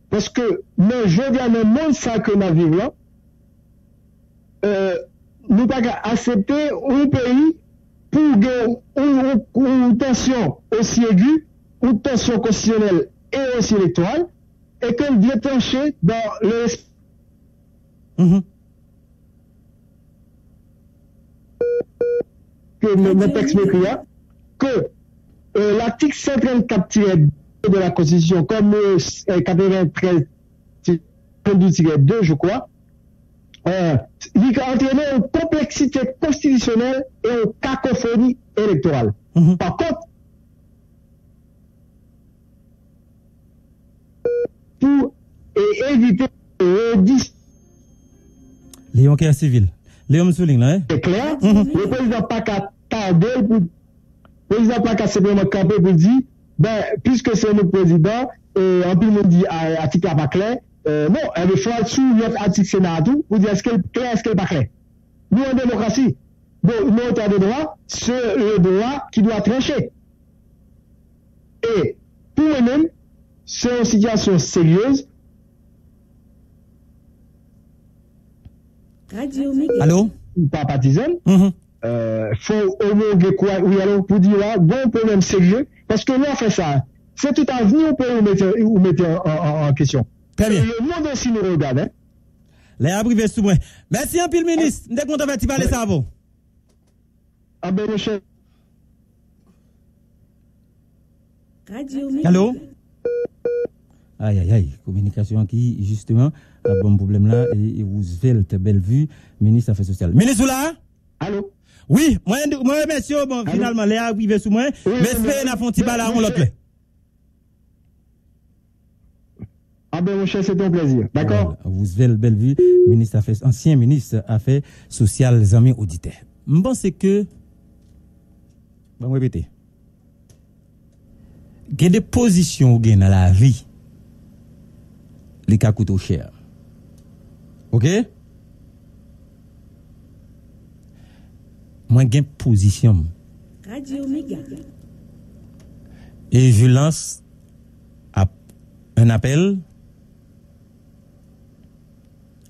Parce que, mais je dis à mon monde, ça que nous vivons là, euh, nous pas accepter un pays pour une tension aussi aiguë, une tension constitutionnelle et aussi électorale, et qu'elle vient trancher dans le... Mmh. Que mon texte m'écria, que euh, l'article cent trente-quatre tiret deux de la Constitution, comme euh, quatre-vingt-treize tiret deux, je crois, euh, il a entraîné une complexité constitutionnelle et une cacophonie électorale. Mm-hmm. Par contre, pour et éviter euh, dix... Léon qui est civil. Léon souligne là, hein? C'est clair. Mm-hmm. Le président n'a pas qu'à tarder, pour... le président n'a pas qu'à simplement camper pour dire, ben, puisque c'est le président, et en plus, on dit, l'article n'est pas clair. Euh, non, elle veut faire sous notre article Sénat, pour dire, est-ce qu'elle est claire, est-ce qu'elle n'est pas claire? Nous, en démocratie, bon, nous, état de droit, c'est le droit qui doit trancher. Et, pour eux-mêmes, c'est une situation sérieuse. Radio Omega. Allô? Pas partisan. Mm-hmm. Euh, faut homologuer quoi? Oui, alors, pour dire là, bon problème sérieux. Parce que nous, on fait ça. C'est tout à vous, on peut vous mettre en, en, en question. Très bien. Le monde aussi nous regarde, hein? Les abrivés sous moi. Merci un peu, le ministre. Dès qu'on t'a fait, tu vas aller ça avant. Ah ben, le chef. Radio Omega. Allô? Aïe, aïe, aïe. Communication qui, justement. Le bon problème là, et Roosevelt Bellevue, ministre des Affaires sociales. Ministre là? Allô? Oui, moi, moi, monsieur, bon, finalement, les arrivés sous moi, mais c'est un petit bal à on l'autre. Ah ben, mon cher, c'est ton plaisir. D'accord? Roosevelt Bellevue, ministre affaires, ancien ministre des Affaires sociales, les amis auditeurs. Je pense que, je vais répéter, il y a des positions dans la vie, les cas coûtent cher. Ok? Moi, j'ai une position. Radio Omega. Et je lance un appel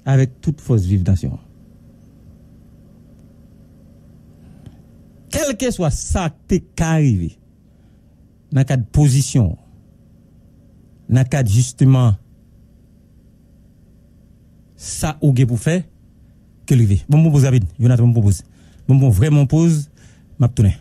avec toute force vive nation. Quel que soit ça qui est arrivé, dans le cas de position, dans le cas de justement, ça ou pour faire que lui. Bon, bon, pose, Abid. Jonathan, bon, propose. Bon, bon, vraiment, pose. M'a tourné.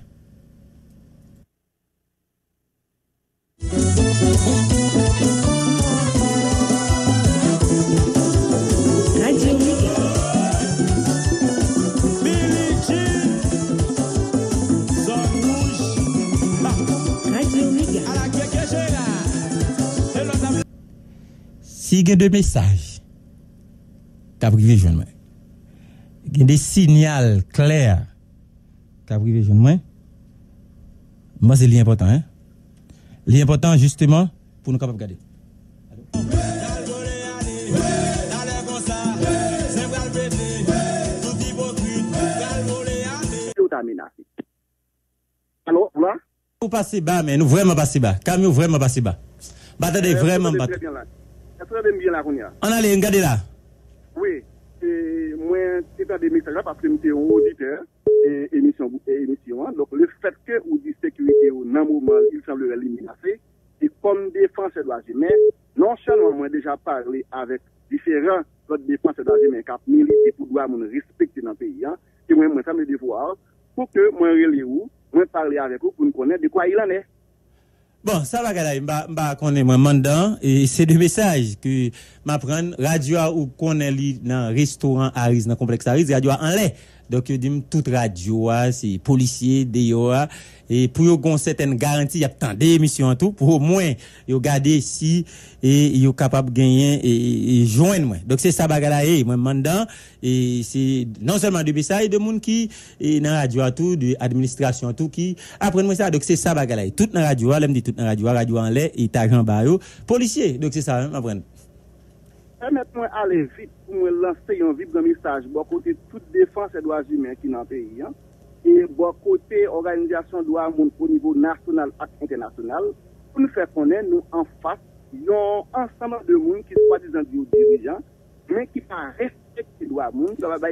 Si il y a deux messages, il y a des signaux clairs. Moi, c'est l'important. Hein? L'important, justement, pour nous capables de regarder. Allô, là? Nous passons bas, mais nous vraiment passons bas. Camion vraiment passons bas. Bataille vraiment bas. On a les regarder là. Oui, et moi, c'est un des messages parce que je suis un auditeur et émission. Donc, le fait que vous dites sécurité au moment, il semblerait l'immunité, et comme défenseur de la G M E, non seulement moi déjà parlé avec différents autres défenseurs de la G M E qui ont milité pour doit respecter dans le pays, et moi, ça me devoir pour que moi, je moi parler avec vous pour nous connaître de quoi il en est. Bon, ça va, gars, je connais mon mandat, et c'est des messages que m'apprennent. Radio ou connaît dans le restaurant Aris, dans le complexe Aris, radio en l'air. Donc, je dis toute radio, c'est policier, D D O, et pour y avoir certaines garanties, il y a tant d'émissions en tout, pour au moins, y garder si, et y capable de gagner, et, et joindre moi. Donc, c'est ça, bagalaye, moi, mandant, et c'est non seulement de ça, et de monde qui, et dans la radio, tout, de administration, tout, qui apprennent moi ça. Donc, c'est ça, bagalaye. Tout dans la radio, là, me dit tout dans la radio, radio en l'air, et t'as grand barreau, policier. Donc, c'est ça, on apprend. Permettez-moi d'aller vite pour me lancer un vibrant message. Bon côté toute défense des droits humains qui est dans le pays. Hein? Et bon côté organisation des droits humains au niveau national et international. Pour nous faire connaître, nous en face, il y a un ensemble de gens qui sont des dirigeants, mais qui ne respectent pas les droits humains, qui doivent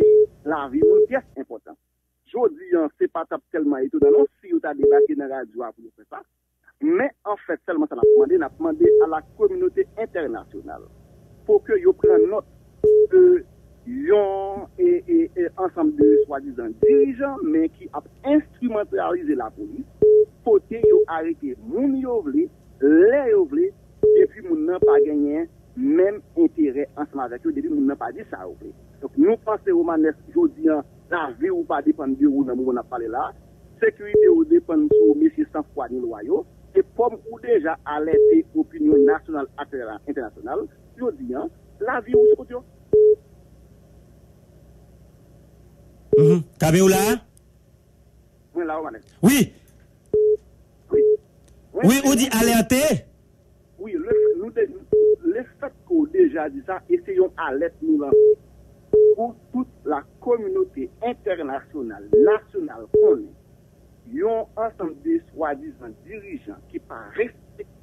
la vie, une pièce importante. Je dis, ce n'est pas tellement étonnant si vous avez débarqué dans la radio pour faire ça. Mais en fait, seulement ça a demandé à la communauté internationale. Pour que vous preniez note de yon et, et, et ensemble de soi-disant dirigeants, mais qui a instrumentalisé la police, pour que vous arrêtez moun yo vle, les yo vle, et puis moun n'a pas gagné même intérêt ensemble avec eux, depuis moun n'a pas dit ça yo vle. Donc nous pensons au Romanès, aujourd'hui, la vie ou pas dépend de vous, on a parlé là, sécurité ou dépend de vous, messieurs sans foi ni loi, et comme vous déjà alerté l'opinion nationale et internationale, la vie ou ce mm-hmm. Kabé ou là? Oui, là, oui. Oui. Oui, oui ou dit alerter? Oui, le, nous, le fait qu'on déjà dit ça, essayons d'alerte nous pour toute la communauté internationale, nationale, qu'on est. Ils ont ensemble des soi-disant dirigeants qui paraissent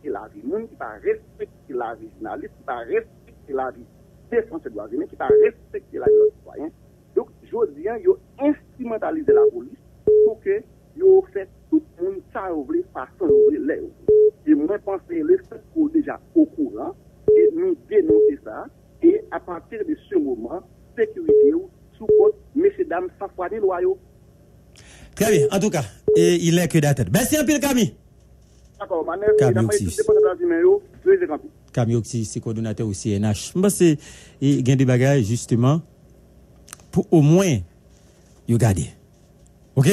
la vie monde, qui va respecter la vie journaliste, qui va respecter la vie défenseur de la vie, qui va respecter la vie citoyenne. Donc, je dis, ils ont instrumentalisé la police pour que ils ont fait tout le monde ça ouvrir, façon ouvrir, l'air ouvrir. Et moi, je pense que les faits sont déjà au courant, et nous dénoncer ça, et à partir de ce moment, sécurité ou sous-côte, messieurs, dames, sans foi ni loi. Très bien, en tout cas, et il est que d'attendre. Merci un peu, Camille. D'accord, Manel, Kamioxi, c'est coordonnateur au C N H. Je pense qu'il y a des bagages, justement, pour au moins, il garder. OK?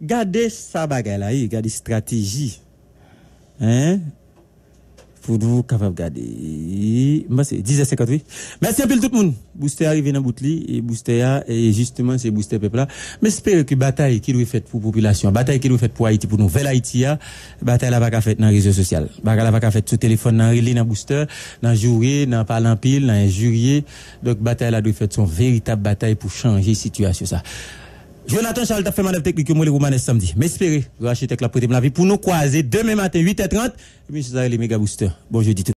Garder sa bagage là, garder stratégie. Hein? Pour vous, capable de garder. Merci, dix heures cinquante-huit. Merci un peu tout le monde. Booster arrivé dans Boutli, et Booster, et justement, c'est Booster Peuple là. Mais j'espère que bataille qui nous fait pour la population, bataille qui nous fait pour Haïti, pour nous, vers Haïti, bataille la va faire dans les réseaux sociaux. Bataille la va faire sur téléphone, dans relais, dans Booster, dans Jouré, dans Parlant Pile, dans Injurier. Donc, bataille la doit faire son véritable bataille pour changer la situation, ça. Jonathan Charles t'a fait manœuvre technique que moi les Romanais samedi. Mais espérez, vous achetez la prête de la vie pour nous croiser demain matin huit heures trente. Et puis, c'est les méga boosters. Bon jeudi tout.